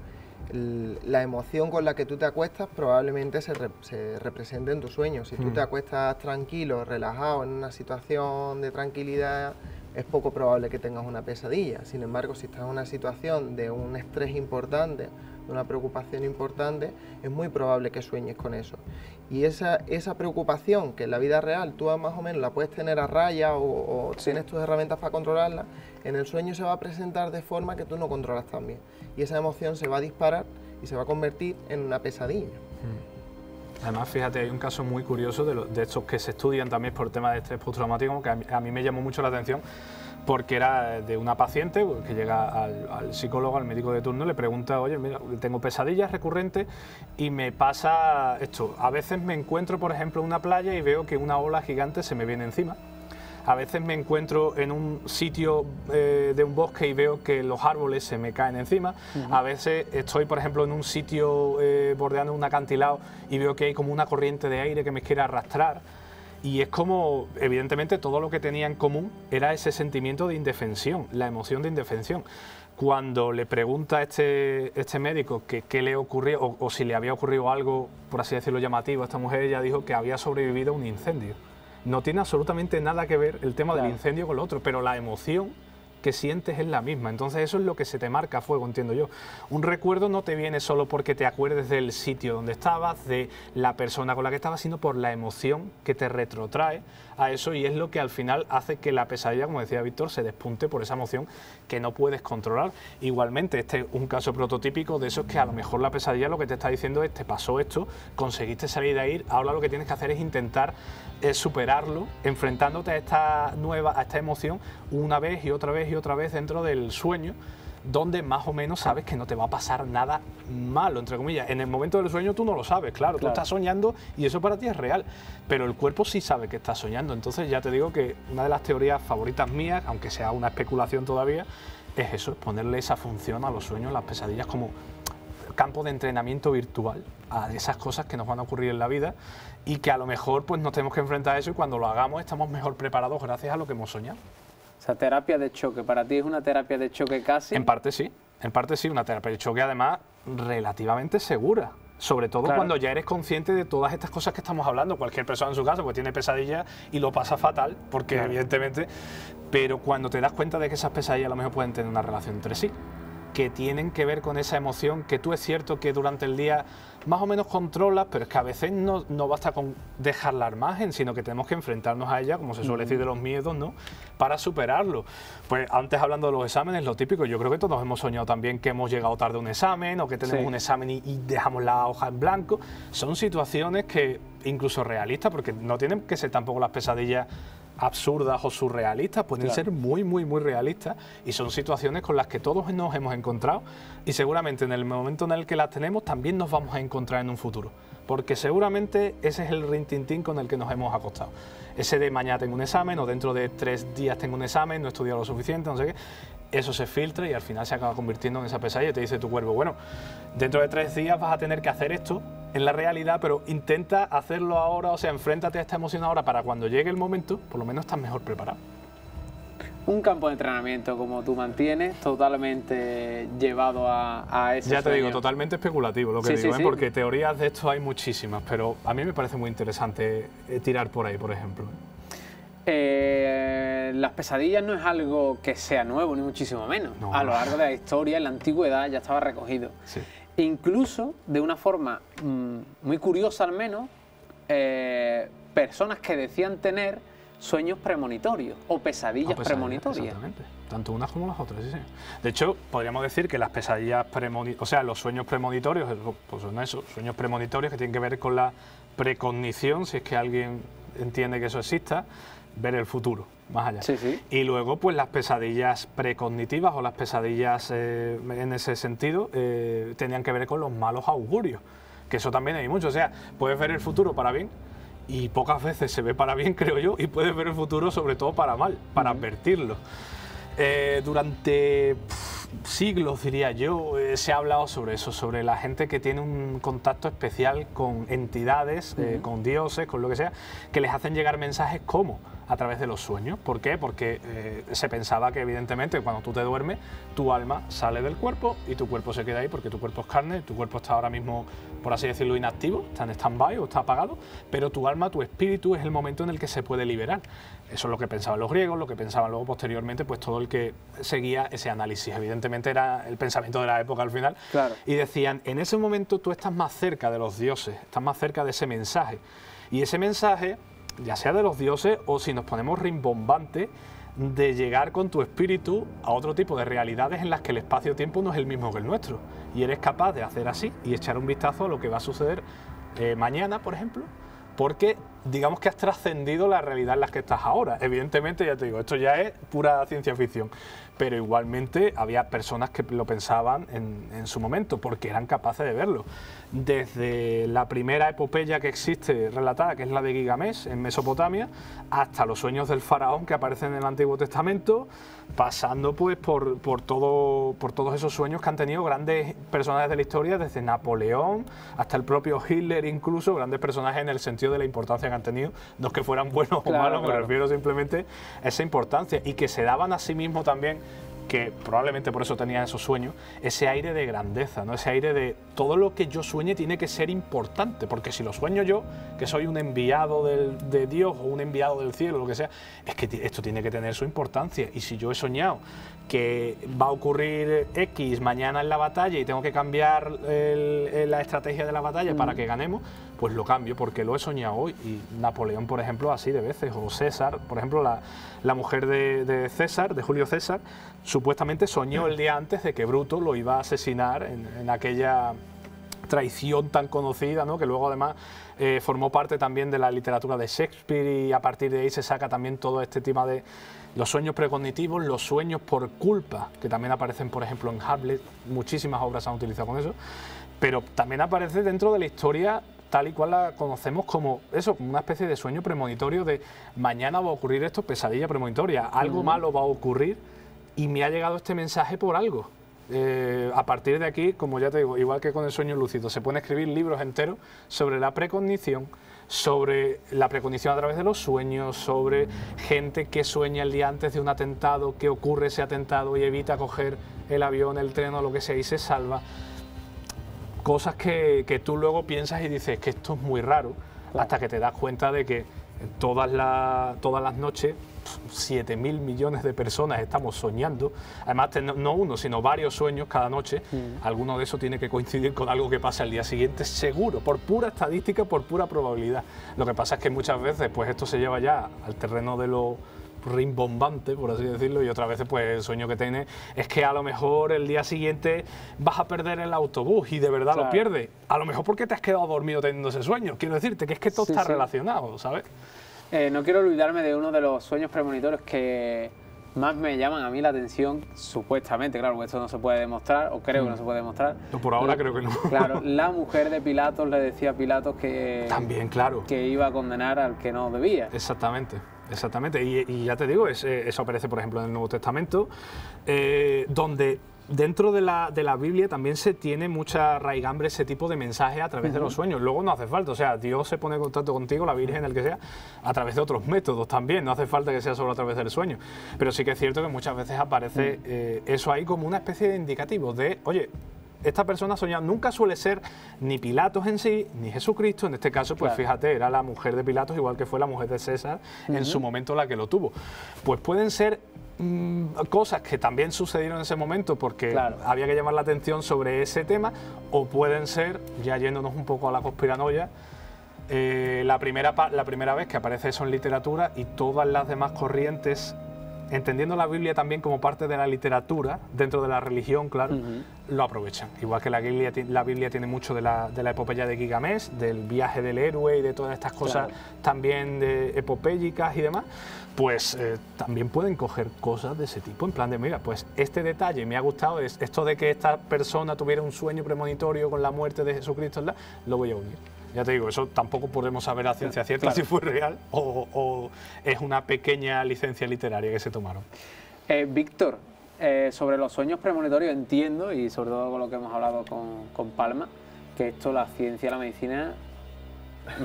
la emoción con la que tú te acuestas probablemente se represente en tu sueño. Si tú te acuestas tranquilo, relajado, en una situación de tranquilidad, es poco probable que tengas una pesadilla. Sin embargo, si estás en una situación de un estrés importante, de una preocupación importante, es muy probable que sueñes con eso. Y esa preocupación que en la vida real tú más o menos la puedes tener a raya o tienes tus herramientas para controlarla, en el sueño se va a presentar de forma que tú no controlas también. Y esa emoción se va a disparar y se va a convertir en una pesadilla. Además, fíjate, hay un caso muy curioso de estos que se estudian también por temas de estrés postraumático, que a mí me llamó mucho la atención, porque era de una paciente que llega al psicólogo, al médico de turno, le pregunta, oye, mira, tengo pesadillas recurrentes y me pasa esto. A veces me encuentro, por ejemplo, en una playa y veo que una ola gigante se me viene encima. A veces me encuentro en un sitio de un bosque y veo que los árboles se me caen encima. A veces estoy, por ejemplo, en un sitio bordeando un acantilado y veo que hay como una corriente de aire que me quiere arrastrar. Y es como, evidentemente, todo lo que tenía en común era ese sentimiento de indefensión, la emoción de indefensión. Cuando le pregunta a este médico que qué le ocurrió o si le había ocurrido algo, por así decirlo, llamativo a esta mujer, ella dijo que había sobrevivido a un incendio. No tiene absolutamente nada que ver el tema del incendio con lo otro, pero la emoción que sientes es la misma. Entonces eso es lo que se te marca a fuego, entiendo yo. Un recuerdo no te viene solo porque te acuerdes del sitio donde estabas, de la persona con la que estabas, sino por la emoción que te retrotrae a eso, y es lo que al final hace que la pesadilla, como decía Víctor, se despunte por esa emoción que no puedes controlar. Igualmente, este es un caso prototípico de eso, es que a lo mejor la pesadilla lo que te está diciendo es: te pasó esto, conseguiste salir de ahí, ahora lo que tienes que hacer es intentar superarlo, enfrentándote a esta emoción una vez y otra vez y otra vez dentro del sueño, donde más o menos sabes que no te va a pasar nada malo, entre comillas. En el momento del sueño tú no lo sabes, claro, tú estás soñando y eso para ti es real, pero el cuerpo sí sabe que estás soñando. Entonces ya te digo que una de las teorías favoritas mías, aunque sea una especulación todavía, es eso, es ponerle esa función a los sueños, las pesadillas, como campo de entrenamiento virtual a esas cosas que nos van a ocurrir en la vida y que a lo mejor pues nos tenemos que enfrentar a eso, y cuando lo hagamos estamos mejor preparados gracias a lo que hemos soñado. O sea, terapia de choque, ¿para ti es una terapia de choque casi? En parte sí, una terapia de choque además relativamente segura. Sobre todo cuando ya eres consciente de todas estas cosas que estamos hablando. Cualquier persona en su casa pues tiene pesadillas y lo pasa fatal, porque evidentemente... Pero cuando te das cuenta de que esas pesadillas a lo mejor pueden tener una relación entre sí, que tienen que ver con esa emoción que tú, es cierto que durante el día más o menos controlas, pero es que a veces no basta con dejarla al margen, sino que tenemos que enfrentarnos a ella, como se suele decir, de los miedos, ¿no?, para superarlo. Pues antes, hablando de los exámenes, lo típico, yo creo que todos hemos soñado también que hemos llegado tarde a un examen, o que tenemos un examen y dejamos la hoja en blanco. Son situaciones que, incluso realistas, porque no tienen que ser tampoco las pesadillas absurdas o surrealistas, pueden ser muy, muy, muy realistas, y son situaciones con las que todos nos hemos encontrado, y seguramente en el momento en el que las tenemos también nos vamos a encontrar en un futuro, porque seguramente ese es el rintintín con el que nos hemos acostado, ese de mañana tengo un examen, o dentro de 3 días tengo un examen, no he estudiado lo suficiente, no sé qué. Eso se filtra y al final se acaba convirtiendo en esa pesadilla. Te dice tu cuerpo: bueno, dentro de 3 días vas a tener que hacer esto en la realidad, pero intenta hacerlo ahora, o sea, enfréntate a esta emoción ahora, para cuando llegue el momento, por lo menos estás mejor preparado. Un campo de entrenamiento, como tú mantienes, totalmente llevado a ese sueño. Ya te digo, totalmente especulativo lo que digo, ¿eh? Porque teorías de esto hay muchísimas, pero a mí me parece muy interesante tirar por ahí, por ejemplo. Las pesadillas no es algo que sea nuevo, ni muchísimo menos. No. A lo largo de la historia, en la antigüedad, ya estaba recogido. Sí. Incluso, de una forma muy curiosa al menos, personas que decían tener sueños premonitorios o pesadillas premonitorias. Exactamente, tanto unas como las otras, sí, sí. De hecho, podríamos decir que las pesadillas premonitorias, o sea, los sueños premonitorios, pues son esos sueños premonitorios que tienen que ver con la precognición, si es que alguien entiende que eso exista, ver el futuro, más allá. Sí, sí. Y luego, pues las pesadillas precognitivas, o las pesadillas en ese sentido, tenían que ver con los malos augurios, que eso también hay mucho. O sea, puedes ver el futuro para bien, y pocas veces se ve para bien, creo yo, y puedes ver el futuro sobre todo para mal, para advertirlo. Durante siglos, diría yo, se ha hablado sobre eso, sobre la gente que tiene un contacto especial con entidades, con dioses, con lo que sea, que les hacen llegar mensajes como a través de los sueños. ¿Por qué? Porque se pensaba que evidentemente cuando tú te duermes, tu alma sale del cuerpo y tu cuerpo se queda ahí, porque tu cuerpo es carne, tu cuerpo está ahora mismo, por así decirlo, inactivo, está en stand-by o está apagado, pero tu alma, tu espíritu, es el momento en el que se puede liberar. Eso es lo que pensaban los griegos, lo que pensaban luego posteriormente pues todo el que seguía ese análisis. Evidentemente era el pensamiento de la época al final. Claro. Y decían, en ese momento tú estás más cerca de los dioses, estás más cerca de ese mensaje. Y ese mensaje, ya sea de los dioses o, si nos ponemos rimbombantes, de llegar con tu espíritu a otro tipo de realidades en las que el espacio-tiempo no es el mismo que el nuestro. Y eres capaz de hacer así y echar un vistazo a lo que va a suceder mañana, por ejemplo, porque digamos que has trascendido la realidad en la que estás ahora. Evidentemente, ya te digo, esto ya es pura ciencia ficción, pero igualmente había personas que lo pensaban en su momento, porque eran capaces de verlo. Desde la primera epopeya que existe relatada, que es la de Gigamesh en Mesopotamia, hasta los sueños del faraón que aparecen en el Antiguo Testamento, pasando pues por todos esos sueños que han tenido grandes personajes de la historia, desde Napoleón hasta el propio Hitler, incluso grandes personajes en el sentido de la importancia que han tenido, no es que fueran buenos o malos, me refiero simplemente a esa importancia, y que se daban a sí mismos también que probablemente por eso tenía esos sueños, ese aire de grandeza, ¿no? Ese aire de todo lo que yo sueñe tiene que ser importante, porque si lo sueño yo, que soy un enviado de Dios o un enviado del cielo, lo que sea, es que esto tiene que tener su importancia. Y si yo he soñado que va a ocurrir X mañana en la batalla y tengo que cambiar la estrategia de la batalla para que ganemos, pues lo cambio porque lo he soñado hoy. Y Napoleón, por ejemplo, así de veces, o César, por ejemplo, la mujer de César, de Julio César, supuestamente soñó el día antes de que Bruto lo iba a asesinar en aquella traición tan conocida, ¿no? Que luego además formó parte también de la literatura de Shakespeare, y a partir de ahí se saca también todo este tema de los sueños precognitivos, los sueños por culpa, que también aparecen, por ejemplo, en Hamlet. Muchísimas obras han utilizado con eso, pero también aparece dentro de la historia tal y cual la conocemos como eso, como una especie de sueño premonitorio de mañana va a ocurrir esto, pesadilla premonitoria, algo malo va a ocurrir y me ha llegado este mensaje por algo. A partir de aquí, como ya te digo, igual que con el sueño lúcido, se pueden escribir libros enteros sobre la precognición, sobre la precognición a través de los sueños, sobre gente que sueña el día antes de un atentado, que ocurre ese atentado y evita coger el avión, el tren o lo que sea y se salva. Cosas que tú luego piensas y dices que esto es muy raro, hasta que te das cuenta de que todas las noches 7.000 millones de personas estamos soñando. Además, no uno, sino varios sueños cada noche. Alguno de esos tiene que coincidir con algo que pasa el día siguiente, seguro, por pura estadística, por pura probabilidad. Lo que pasa es que muchas veces pues esto se lleva ya al terreno de lo rimbombante, por así decirlo, y otras veces pues el sueño que tienes es que a lo mejor el día siguiente vas a perder el autobús y de verdad lo pierdes, a lo mejor porque te has quedado dormido teniendo ese sueño. Quiero decirte que es que todo está relacionado, ¿sabes? No quiero olvidarme de uno de los sueños premonitorios que más me llaman a mí la atención, supuestamente, claro, porque esto no se puede demostrar, o creo que no se puede demostrar. No, por ahora creo que no. Claro, la mujer de Pilatos le decía a Pilatos que también, claro, que iba a condenar al que no debía. Exactamente. Exactamente, y ya te digo, eso aparece por ejemplo en el Nuevo Testamento, donde dentro de la Biblia también se tiene mucha raigambre ese tipo de mensajes a través de los sueños. Luego no hace falta, o sea, Dios se pone en contacto contigo, la Virgen, el que sea, a través de otros métodos también, no hace falta que sea solo a través del sueño. Pero sí que es cierto que muchas veces aparece eso ahí como una especie de indicativo de, oye, esta persona soñada. Nunca suele ser ni Pilatos en sí, ni Jesucristo. En este caso, pues fíjate, era la mujer de Pilatos, igual que fue la mujer de César en su momento la que lo tuvo. Pues pueden ser cosas que también sucedieron en ese momento porque había que llamar la atención sobre ese tema, o pueden ser, ya yéndonos un poco a la conspiranoia, la primera vez que aparece eso en literatura, y todas las demás corrientes, entendiendo la Biblia también como parte de la literatura, dentro de la religión, claro, lo aprovechan. Igual que la Biblia tiene mucho de la epopeya de Gigamesh, del viaje del héroe y de todas estas cosas también de epopélicas y demás, pues también pueden coger cosas de ese tipo, en plan de, mira, pues este detalle me ha gustado, es esto de que esta persona tuviera un sueño premonitorio con la muerte de Jesucristo, ¿verdad? Lo voy a unir. Ya te digo, eso tampoco podemos saber a ciencia cierta si fue real o es una pequeña licencia literaria que se tomaron. Víctor, sobre los sueños premonitorios entiendo, y sobre todo con lo que hemos hablado con Palma, que esto, la ciencia, la medicina,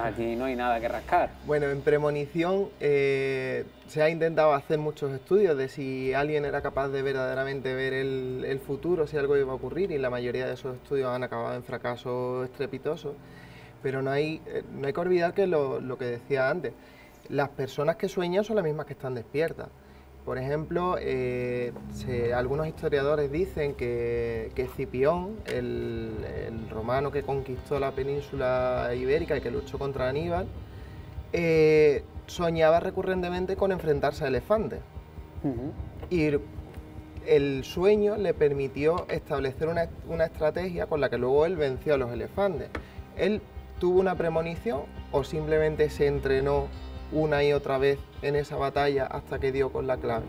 aquí no hay nada que rascar. Bueno, en premonición se ha intentado hacer muchos estudios de si alguien era capaz de verdaderamente ver el futuro, si algo iba a ocurrir, y la mayoría de esos estudios han acabado en fracasos estrepitosos. Pero no hay que olvidar que lo que decía antes, las personas que sueñan son las mismas que están despiertas. Por ejemplo, algunos historiadores dicen que Escipión, el romano que conquistó la península ibérica y que luchó contra Aníbal, soñaba recurrentemente con enfrentarse a elefantes. Y el sueño le permitió establecer una estrategia con la que luego él venció a los elefantes. Él ¿tuvo una premonición o simplemente se entrenó una y otra vez en esa batalla hasta que dio con la clave?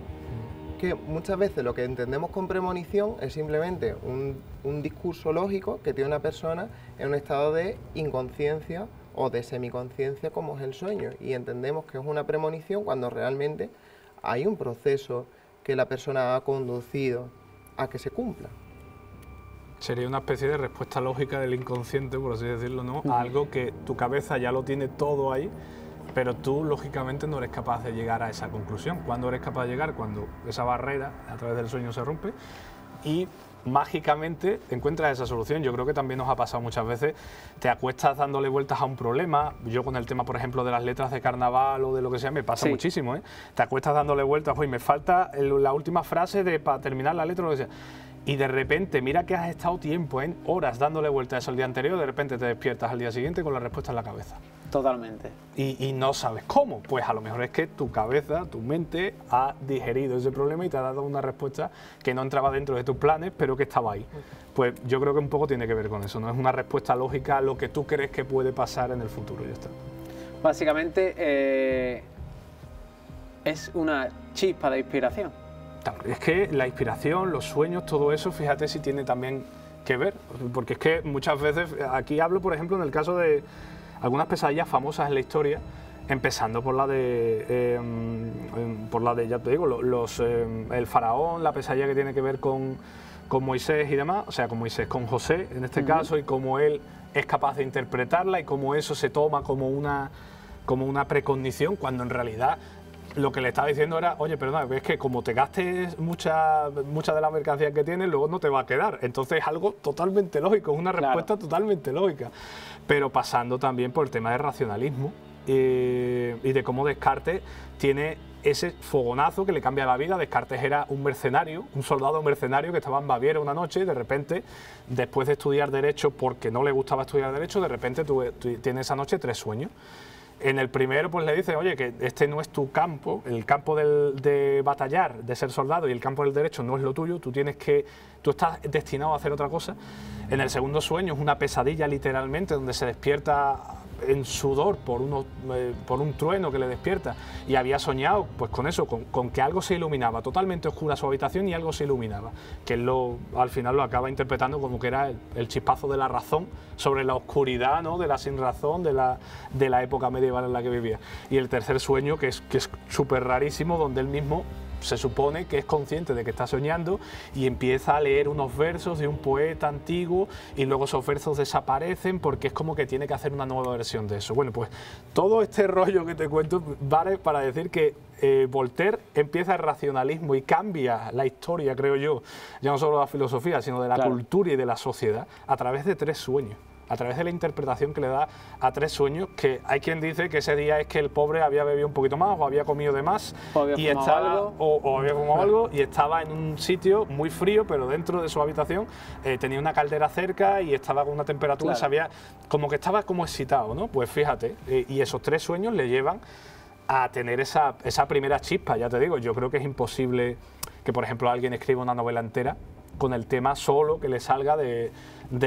Que muchas veces lo que entendemos con premonición es simplemente un discurso lógico que tiene una persona en un estado de inconsciencia o de semiconciencia, como es el sueño, y entendemos que es una premonición cuando realmente hay un proceso que la persona ha conducido a que se cumpla. Sería una especie de respuesta lógica del inconsciente, por así decirlo, ¿no? A algo que tu cabeza ya lo tiene todo ahí, Pero tú, lógicamente, no eres capaz de llegar a esa conclusión. ¿Cuándo eres capaz de llegar? Cuando esa barrera a través del sueño se rompe y mágicamente encuentras esa solución. Yo creo que también nos ha pasado muchas veces, te acuestas dándole vueltas a un problema. Yo con el tema, por ejemplo, de las letras de carnaval o de lo que sea, me pasa muchísimo, ¿eh? Te acuestas dándole vueltas, oye, me falta la última frase para terminar la letra o lo que sea. Y de repente, mira que has estado tiempo, en horas dándole vueltas a eso el día anterior, de repente te despiertas al día siguiente con la respuesta en la cabeza. Totalmente. Y no sabes cómo. Pues a lo mejor es que tu cabeza, tu mente, ha digerido ese problema y te ha dado una respuesta que no entraba dentro de tus planes, pero que estaba ahí. Pues yo creo que un poco tiene que ver con eso, ¿no? Es una respuesta lógica a lo que tú crees que puede pasar en el futuro. Ya está. Básicamente, es una chispa de inspiración. Es que la inspiración, los sueños, todo eso, fíjate si tiene también que ver, porque es que muchas veces, aquí hablo por ejemplo en el caso de algunas pesadillas famosas en la historia, empezando por la de, ya te digo, el faraón, la pesadilla que tiene que ver con Moisés y demás, o sea, con José en este caso, y cómo él es capaz de interpretarla y cómo eso se toma como una precondición, cuando en realidad lo que le estaba diciendo era, oye, perdona, es que como te gastes mucha de la mercancía que tienes, luego no te va a quedar. Entonces es algo totalmente lógico, es una respuesta totalmente lógica. Pero pasando también por el tema del racionalismo y de cómo Descartes tiene ese fogonazo que le cambia la vida. Descartes era un mercenario, un soldado mercenario que estaba en Baviera una noche y de repente, después de estudiar Derecho, porque no le gustaba estudiar Derecho, de repente tiene esa noche 3 sueños. En el primero pues le dice, oye, que este no es tu campo, el campo de batallar, de ser soldado, y el campo del derecho no es lo tuyo, tú estás destinado a hacer otra cosa. En el segundo sueño es una pesadilla literalmente, donde se despierta en sudor por un trueno que le despierta, y había soñado pues con eso, con que algo se iluminaba, totalmente oscura su habitación y algo se iluminaba, que él al final lo acaba interpretando como que era el chispazo de la razón sobre la oscuridad, ¿no?, de la sinrazón, de la época medieval en la que vivía. Y el tercer sueño, que es súper rarísimo, donde él mismo se supone que es consciente de que está soñando y empieza a leer unos versos de un poeta antiguo y luego esos versos desaparecen porque es como que tiene que hacer una nueva versión de eso. Bueno, pues todo este rollo que te cuento vale para decir que Voltaire empieza el racionalismo y cambia la historia, creo yo, ya no solo de la filosofía, sino de la cultura y de la sociedad, a través de 3 sueños. A través de la interpretación que le da a 3 sueños, que hay quien dice que ese día es que el pobre había bebido un poquito más, o había comido de más, o había fumado algo y estaba en un sitio muy frío, pero dentro de su habitación tenía una caldera cerca y estaba con una temperatura, sabía, como que estaba como excitado, ¿no? Pues fíjate, y esos 3 sueños le llevan a tener esa primera chispa. Ya te digo, yo creo que es imposible que, por ejemplo, alguien escriba una novela entera con el tema solo que le salga de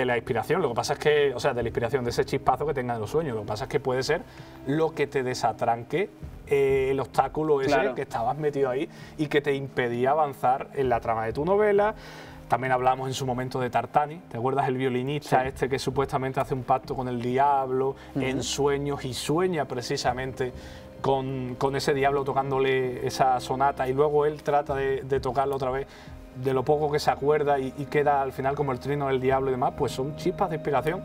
la inspiración. Lo que pasa es que, o sea, de la inspiración, de ese chispazo que tenga de los sueños. Lo que pasa es que puede ser lo que te desatranque el obstáculo ese que estabas metido ahí y que te impedía avanzar en la trama de tu novela. También hablamos en su momento de Tartani, ¿te acuerdas? El violinista este que supuestamente hace un pacto con el diablo en sueños y sueña precisamente con ese diablo tocándole esa sonata y luego él trata de tocarlo otra vez, de lo poco que se acuerda y queda al final como el trino del diablo y demás. Pues son chispas de inspiración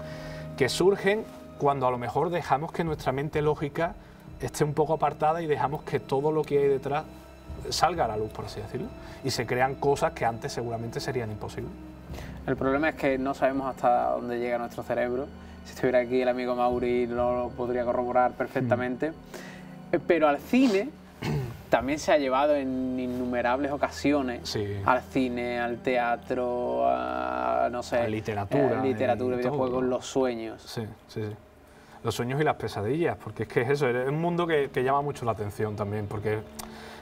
que surgen cuando a lo mejor dejamos que nuestra mente lógica esté un poco apartada y dejamos que todo lo que hay detrás salga a la luz, por así decirlo, y se crean cosas que antes seguramente serían imposibles. El problema es que no sabemos hasta dónde llega nuestro cerebro. Si estuviera aquí el amigo Mauri lo podría corroborar perfectamente, pero al cine también se ha llevado en innumerables ocasiones, al cine, al teatro, a, no sé, literatura, videojuegos, los sueños. Sí. Los sueños y las pesadillas, porque es que es eso, es un mundo que llama mucho la atención también, porque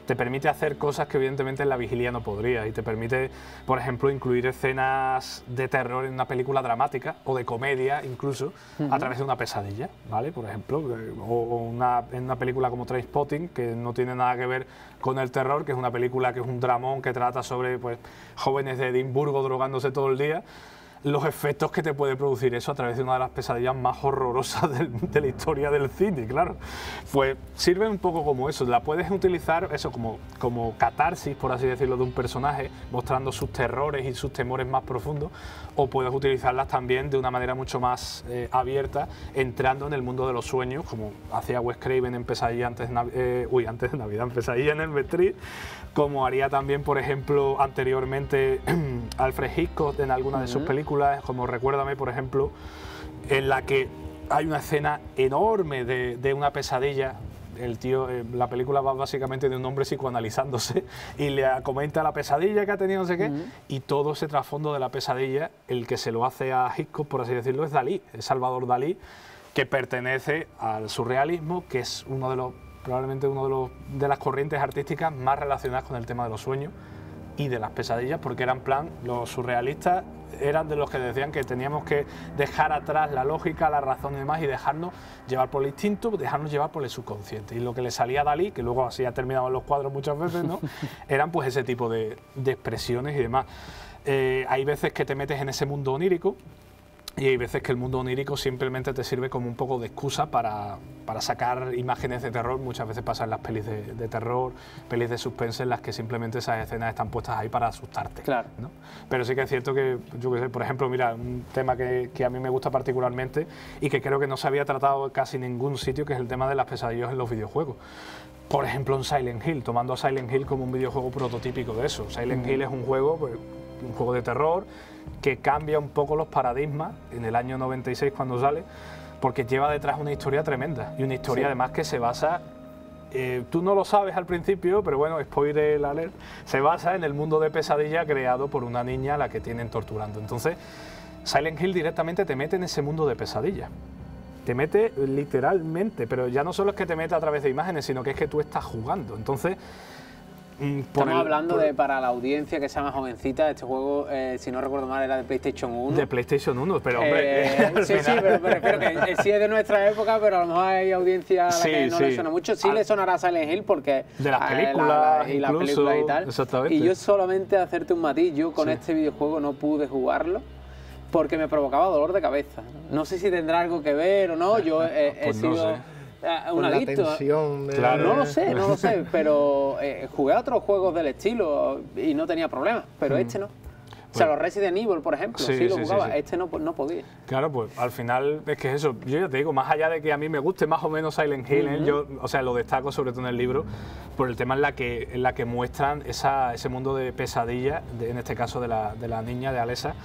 te permite hacer cosas que evidentemente en la vigilia no podría, y te permite, por ejemplo, incluir escenas de terror en una película dramática o de comedia incluso, a través de una pesadilla, ¿vale? Por ejemplo, en una película como Trainspotting, que no tiene nada que ver con el terror, que es una película que es un dramón que trata sobre, pues, jóvenes de Edimburgo drogándose todo el día. los efectos que te puede producir eso a través de una de las pesadillas más horrorosas de la historia del cine, claro. Pues sirve un poco como eso, la puedes utilizar eso como catarsis, por así decirlo, de un personaje, mostrando sus terrores y sus temores más profundos, o puedes utilizarlas también de una manera mucho más abierta, entrando en el mundo de los sueños, como hacía Wes Craven en Pesadilla antes de Navidad, en Pesadilla en el Elm Street, como haría también, por ejemplo, anteriormente Alfred Hitchcock en alguna de sus películas, como Recuérdame, por ejemplo, en la que hay una escena enorme de una pesadilla. El tío, la película va básicamente de un hombre psicoanalizándose y le comenta la pesadilla que ha tenido, no sé qué, y todo ese trasfondo de la pesadilla, el que se lo hace a Hitchcock, por así decirlo, es Dalí, es Salvador Dalí, que pertenece al surrealismo, que es uno de los, probablemente uno de las corrientes artísticas más relacionadas con el tema de los sueños y de las pesadillas, porque eran plan, los surrealistas eran de los que decían que teníamos que dejar atrás la lógica, la razón y demás, y dejarnos llevar por el instinto, dejarnos llevar por el subconsciente. Y lo que le salía a Dalí, que luego así ha terminado en los cuadros muchas veces, ¿no? Eran pues ese tipo de expresiones y demás. Hay veces que te metes en ese mundo onírico, y hay veces que el mundo onírico simplemente te sirve como un poco de excusa para sacar imágenes de terror. Muchas veces pasan las pelis de terror, pelis de suspense, en las que simplemente esas escenas están puestas ahí para asustarte. Claro. ¿No? Pero sí que es cierto que, yo qué sé, por ejemplo, mira, un tema que a mí me gusta particularmente y que creo que no se había tratado en casi ningún sitio, que es el tema de las pesadillas en los videojuegos. Por ejemplo, en Silent Hill, tomando a Silent Hill como un videojuego prototípico de eso. Silent Hill es un juego, pues, un juego de terror que cambia un poco los paradigmas en el año 96 cuando sale, porque lleva detrás una historia tremenda y una historia, sí, además que se basa, tú no lo sabes al principio, pero bueno, spoiler alert, se basa en el mundo de pesadilla creado por una niña a la que tienen torturando. Entonces Silent Hill directamente te mete en ese mundo de pesadilla, te mete literalmente, pero ya no solo es que te mete a través de imágenes, sino que es que tú estás jugando. Entonces estamos hablando de, para la audiencia que sea más jovencita, este juego, si no recuerdo mal, era de PlayStation 1. De PlayStation 1, pero hombre... sí, final. Sí, pero espero que sí es de nuestra época, pero a lo mejor hay audiencia a la que no le suena mucho. Sí, le sonará Silent Hill porque... De las películas, las películas y tal. Exactamente. Y yo solamente, hacerte un matiz, yo con este videojuego no pude jugarlo porque me provocaba dolor de cabeza. No sé si tendrá algo que ver o no, yo pues he sido... No sé. Un adicto. Claro. No lo sé, pero jugué a otros juegos del estilo y no tenía problemas, pero este no. O sea, los Resident Evil, por ejemplo, sí lo jugaba, este no podía. Claro, pues al final es que es eso. Yo ya te digo, más allá de que a mí me guste más o menos Silent Hill, yo, o sea, lo destaco sobre todo en el libro por el tema en la que muestran ese mundo de pesadilla, en este caso de la niña, de Alessa,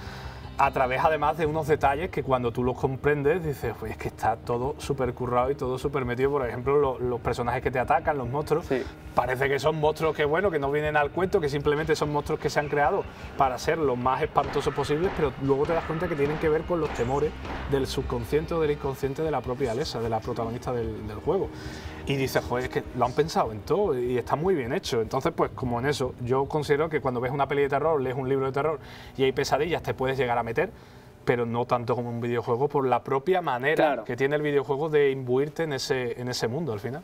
a través además de unos detalles que cuando tú los comprendes dices, pues es que está todo súper currado y todo súper metido. Por ejemplo, los personajes que te atacan, los monstruos, parece que son monstruos que no vienen al cuento, que simplemente son monstruos que se han creado para ser los más espantosos posibles, pero luego te das cuenta que tienen que ver con los temores del subconsciente o del inconsciente de la propia Alessa, de la protagonista del juego. Y dices, joder, es que lo han pensado en todo y está muy bien hecho. Entonces, pues como en eso, yo considero que cuando ves una peli de terror, lees un libro de terror y hay pesadillas, te puedes llegar a meter, pero no tanto como un videojuego, por la propia manera que tiene el videojuego de imbuirte en ese mundo al final.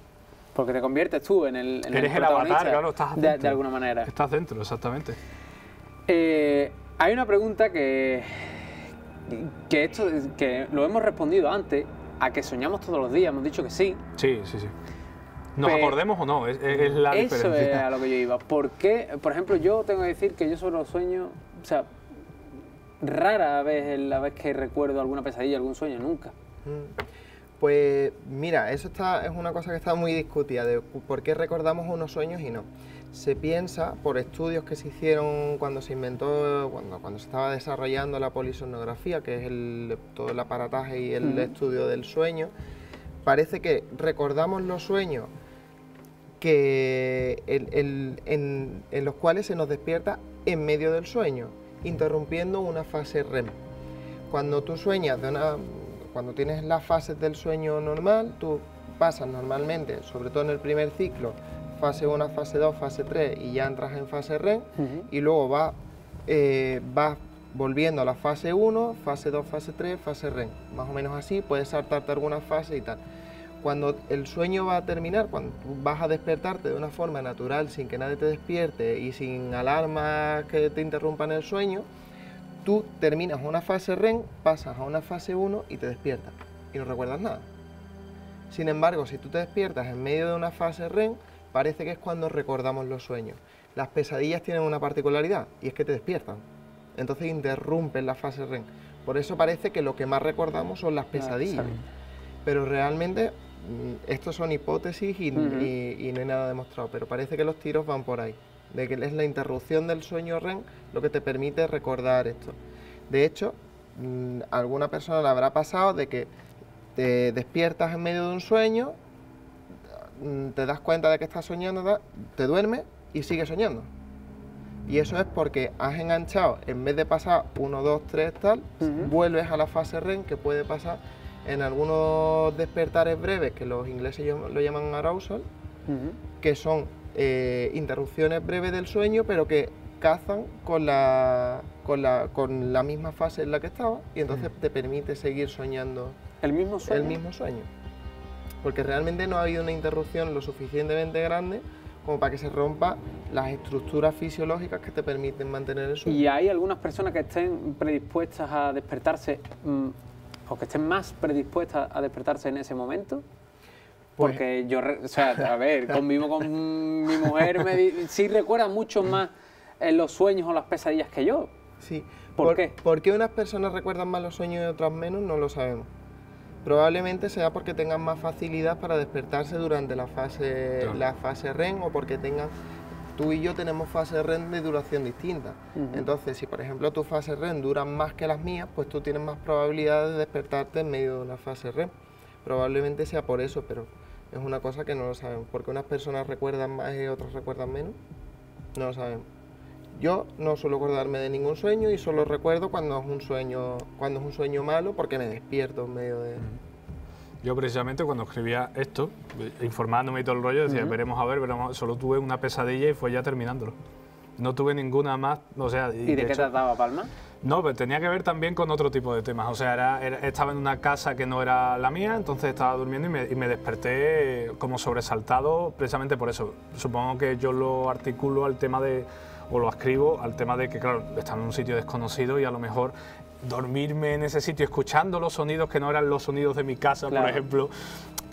Porque te conviertes tú en el protagonista, avatar, claro, estás adentro, de alguna manera. Estás dentro, exactamente. Hay una pregunta que lo hemos respondido antes, a que soñamos todos los días, hemos dicho que sí. Sí. ¿Nos acordemos o no? Es la diferencia. Eso es a lo que yo iba. Porque, por ejemplo, yo tengo que decir que yo sobre los sueños, o sea, rara vez la vez que recuerdo alguna pesadilla, algún sueño, nunca. Pues mira, eso es una cosa que está muy discutida, de por qué recordamos unos sueños y no. Se piensa, por estudios que se hicieron cuando se inventó, cuando se estaba desarrollando la polisomnografía, que es todo el aparataje y el estudio del sueño, parece que recordamos los sueños que en los cuales se nos despierta en medio del sueño, interrumpiendo una fase REM. Cuando tú sueñas, cuando tienes las fases del sueño normal, tú pasas normalmente, sobre todo en el primer ciclo, fase 1, fase 2, fase 3 y ya entras en fase REM, y luego vas volviendo a la fase 1, fase 2, fase 3, fase REM, más o menos así, puedes saltarte alguna fase y tal. Cuando el sueño va a terminar, cuando tú vas a despertarte de una forma natural, sin que nadie te despierte y sin alarmas que te interrumpan el sueño, tú terminas una fase REM, pasas a una fase 1 y te despiertas y no recuerdas nada. Sin embargo, si tú te despiertas en medio de una fase REM, parece que es cuando recordamos los sueños. Las pesadillas tienen una particularidad y es que te despiertan, entonces interrumpen la fase REM. Por eso parece que lo que más recordamos son las pesadillas, pero realmente estos son hipótesis y no hay nada demostrado, pero parece que los tiros van por ahí, de que es la interrupción del sueño REM lo que te permite recordar esto. De hecho, alguna persona le habrá pasado de que te despiertas en medio de un sueño, te das cuenta de que estás soñando, te duermes y sigues soñando. Y eso es porque has enganchado, en vez de pasar 1, 2, 3, tal, vuelves a la fase REM, que puede pasar en algunos despertares breves, que los ingleses lo llaman arousal, que son interrupciones breves del sueño, pero que cazan con la misma fase en la que estaba, y entonces te permite seguir soñando el mismo sueño. Porque realmente no ha habido una interrupción lo suficientemente grande como para que se rompa las estructuras fisiológicas que te permiten mantener el sueño. ¿Y hay algunas personas que estén predispuestas a despertarse, o que estén más predispuestas a despertarse en ese momento? Porque pues, yo, o sea, a ver, convivo con mi mujer, sí recuerda mucho más los sueños o las pesadillas que yo. Sí. ¿Por qué? ¿Por qué unas personas recuerdan más los sueños y otras menos? No lo sabemos. Probablemente sea porque tengan más facilidad para despertarse durante la fase REM, o porque tengan... Tú y yo tenemos fases REM de duración distinta. Entonces, si por ejemplo tus fases REM duran más que las mías, pues tú tienes más probabilidad de despertarte en medio de una fase REM. Probablemente sea por eso, pero es una cosa que no lo sabemos. ¿Por qué unas personas recuerdan más y otras recuerdan menos? No lo sabemos. Yo no suelo acordarme de ningún sueño y solo recuerdo cuando es un sueño malo, porque me despierto en medio de... Yo precisamente cuando escribía esto, informándome y todo el rollo, decía, veremos, solo tuve una pesadilla y fue ya terminándolo. No tuve ninguna más, o sea... ¿Y de qué trataba, Palma? No, pero tenía que ver también con otro tipo de temas, o sea, estaba en una casa que no era la mía, entonces estaba durmiendo y me desperté como sobresaltado precisamente por eso. Supongo que yo lo articulo al tema de... o lo escribo al tema de que, claro, estaba en un sitio desconocido y a lo mejor dormirme en ese sitio escuchando los sonidos que no eran los sonidos de mi casa, por ejemplo,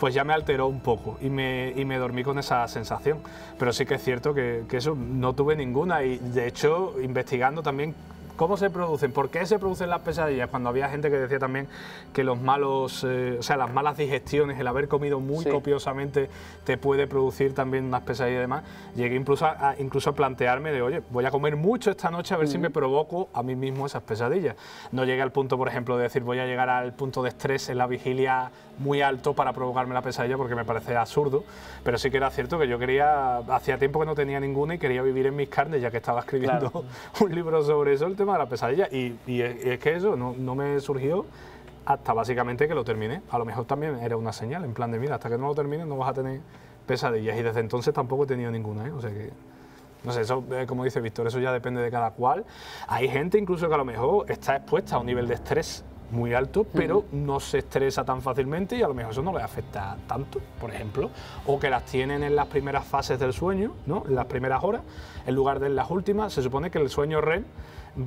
pues ya me alteró un poco y me dormí con esa sensación. Pero sí que es cierto que eso no tuve ninguna, y de hecho investigando también cómo se producen, por qué se producen las pesadillas, cuando había gente que decía también que los malos, las malas digestiones, el haber comido muy copiosamente te puede producir también unas pesadillas y demás, llegué incluso a plantearme de, oye, voy a comer mucho esta noche a ver si me provoco a mí mismo esas pesadillas. No llegué al punto, por ejemplo, de decir voy a llegar al punto de estrés en la vigilia muy alto para provocarme la pesadilla, porque me parece absurdo, pero sí que era cierto que yo quería, hacía tiempo que no tenía ninguna y quería vivir en mis carnes, ya que estaba escribiendo un libro sobre eso, el tema de la pesadilla, y es que eso no me surgió hasta básicamente que lo terminé. A lo mejor también era una señal, en plan de, mira, hasta que no lo termines no vas a tener pesadillas, y desde entonces tampoco he tenido ninguna, o sea que... No sé, eso, como dice Víctor, eso ya depende de cada cual. Hay gente incluso que a lo mejor está expuesta a un nivel de estrés muy alto, pero no se estresa tan fácilmente y a lo mejor eso no le afecta tanto, por ejemplo, o que las tienen en las primeras fases del sueño, ¿no?, en las primeras horas, en lugar de en las últimas. Se supone que el sueño REM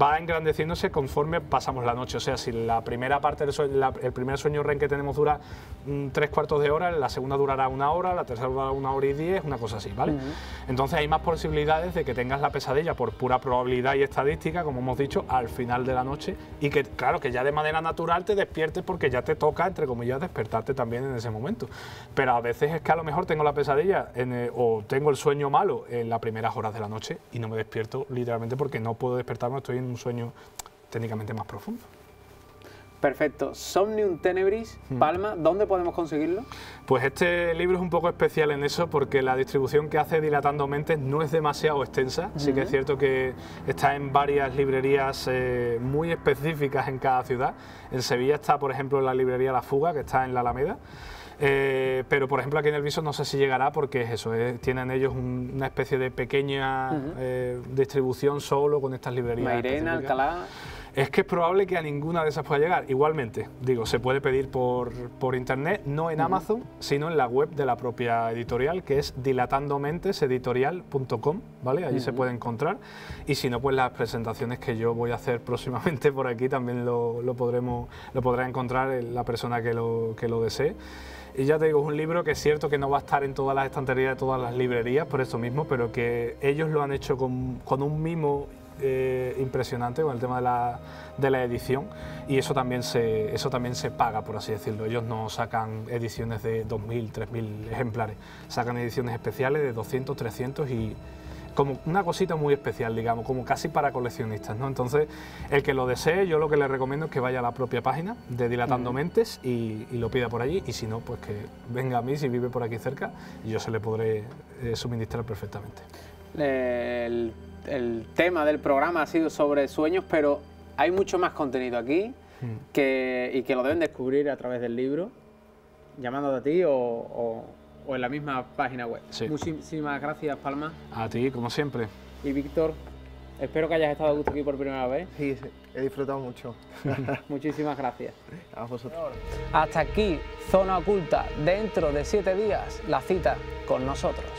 va engrandeciéndose conforme pasamos la noche, o sea, si la primera parte del sueño, el primer sueño REM que tenemos dura 3/4 de hora, la segunda durará 1 hora, la tercera durará 1 hora y 10, una cosa así, ¿vale? Entonces hay más posibilidades de que tengas la pesadilla por pura probabilidad y estadística, como hemos dicho, al final de la noche, y que, claro, que ya de manera natural te despiertes porque ya te toca, entre comillas, despertarte también en ese momento. Pero a veces es que a lo mejor tengo la pesadilla o tengo el sueño malo en las primeras horas de la noche y no me despierto literalmente porque no puedo despertarme, estoy en un sueño técnicamente más profundo. Perfecto. Somnium Tenebris, Palma, ¿dónde podemos conseguirlo? Pues este libro es un poco especial en eso, porque la distribución que hace Dilatando Mentes no es demasiado extensa. Sí que es cierto que está en varias librerías muy específicas en cada ciudad. En Sevilla está, por ejemplo, la librería La Fuga, que está en la Alameda. Pero por ejemplo aquí en El Viso no sé si llegará, porque es eso, tienen ellos una especie de pequeña distribución solo con estas librerías. Mairena, Alcalá... Es que es probable que a ninguna de esas pueda llegar. Igualmente, digo, se puede pedir por internet, no en Amazon, sino en la web de la propia editorial, que es dilatandomenteseditorial.com, ¿vale? Allí se puede encontrar. Y si no, pues las presentaciones que yo voy a hacer próximamente por aquí también lo podrá encontrar la persona que lo desee. Y ya te digo, es un libro que es cierto que no va a estar en todas las estanterías de todas las librerías, por eso mismo, pero que ellos lo han hecho con un mimo impresionante con el tema de la edición, y eso también se paga, por así decirlo. Ellos no sacan ediciones de 2.000, 3.000 ejemplares, sacan ediciones especiales de 200, 300 y como una cosita muy especial, digamos, como casi para coleccionistas, ¿no? Entonces, el que lo desee, yo lo que le recomiendo es que vaya a la propia página de Dilatando Mentes y lo pida por allí, y si no, pues que venga a mí, si vive por aquí cerca, y yo se le podré suministrar perfectamente. El tema del programa ha sido sobre sueños, pero hay mucho más contenido aquí que lo deben descubrir a través del libro, llamándote a ti o en la misma página web. Sí. Muchísimas gracias, Palma. A ti, como siempre. Y Víctor, espero que hayas estado a gusto aquí por primera vez. Sí, sí, he disfrutado mucho. Muchísimas gracias. A vosotros. Hasta aquí, Zona Oculta, dentro de 7 días, la cita con nosotros.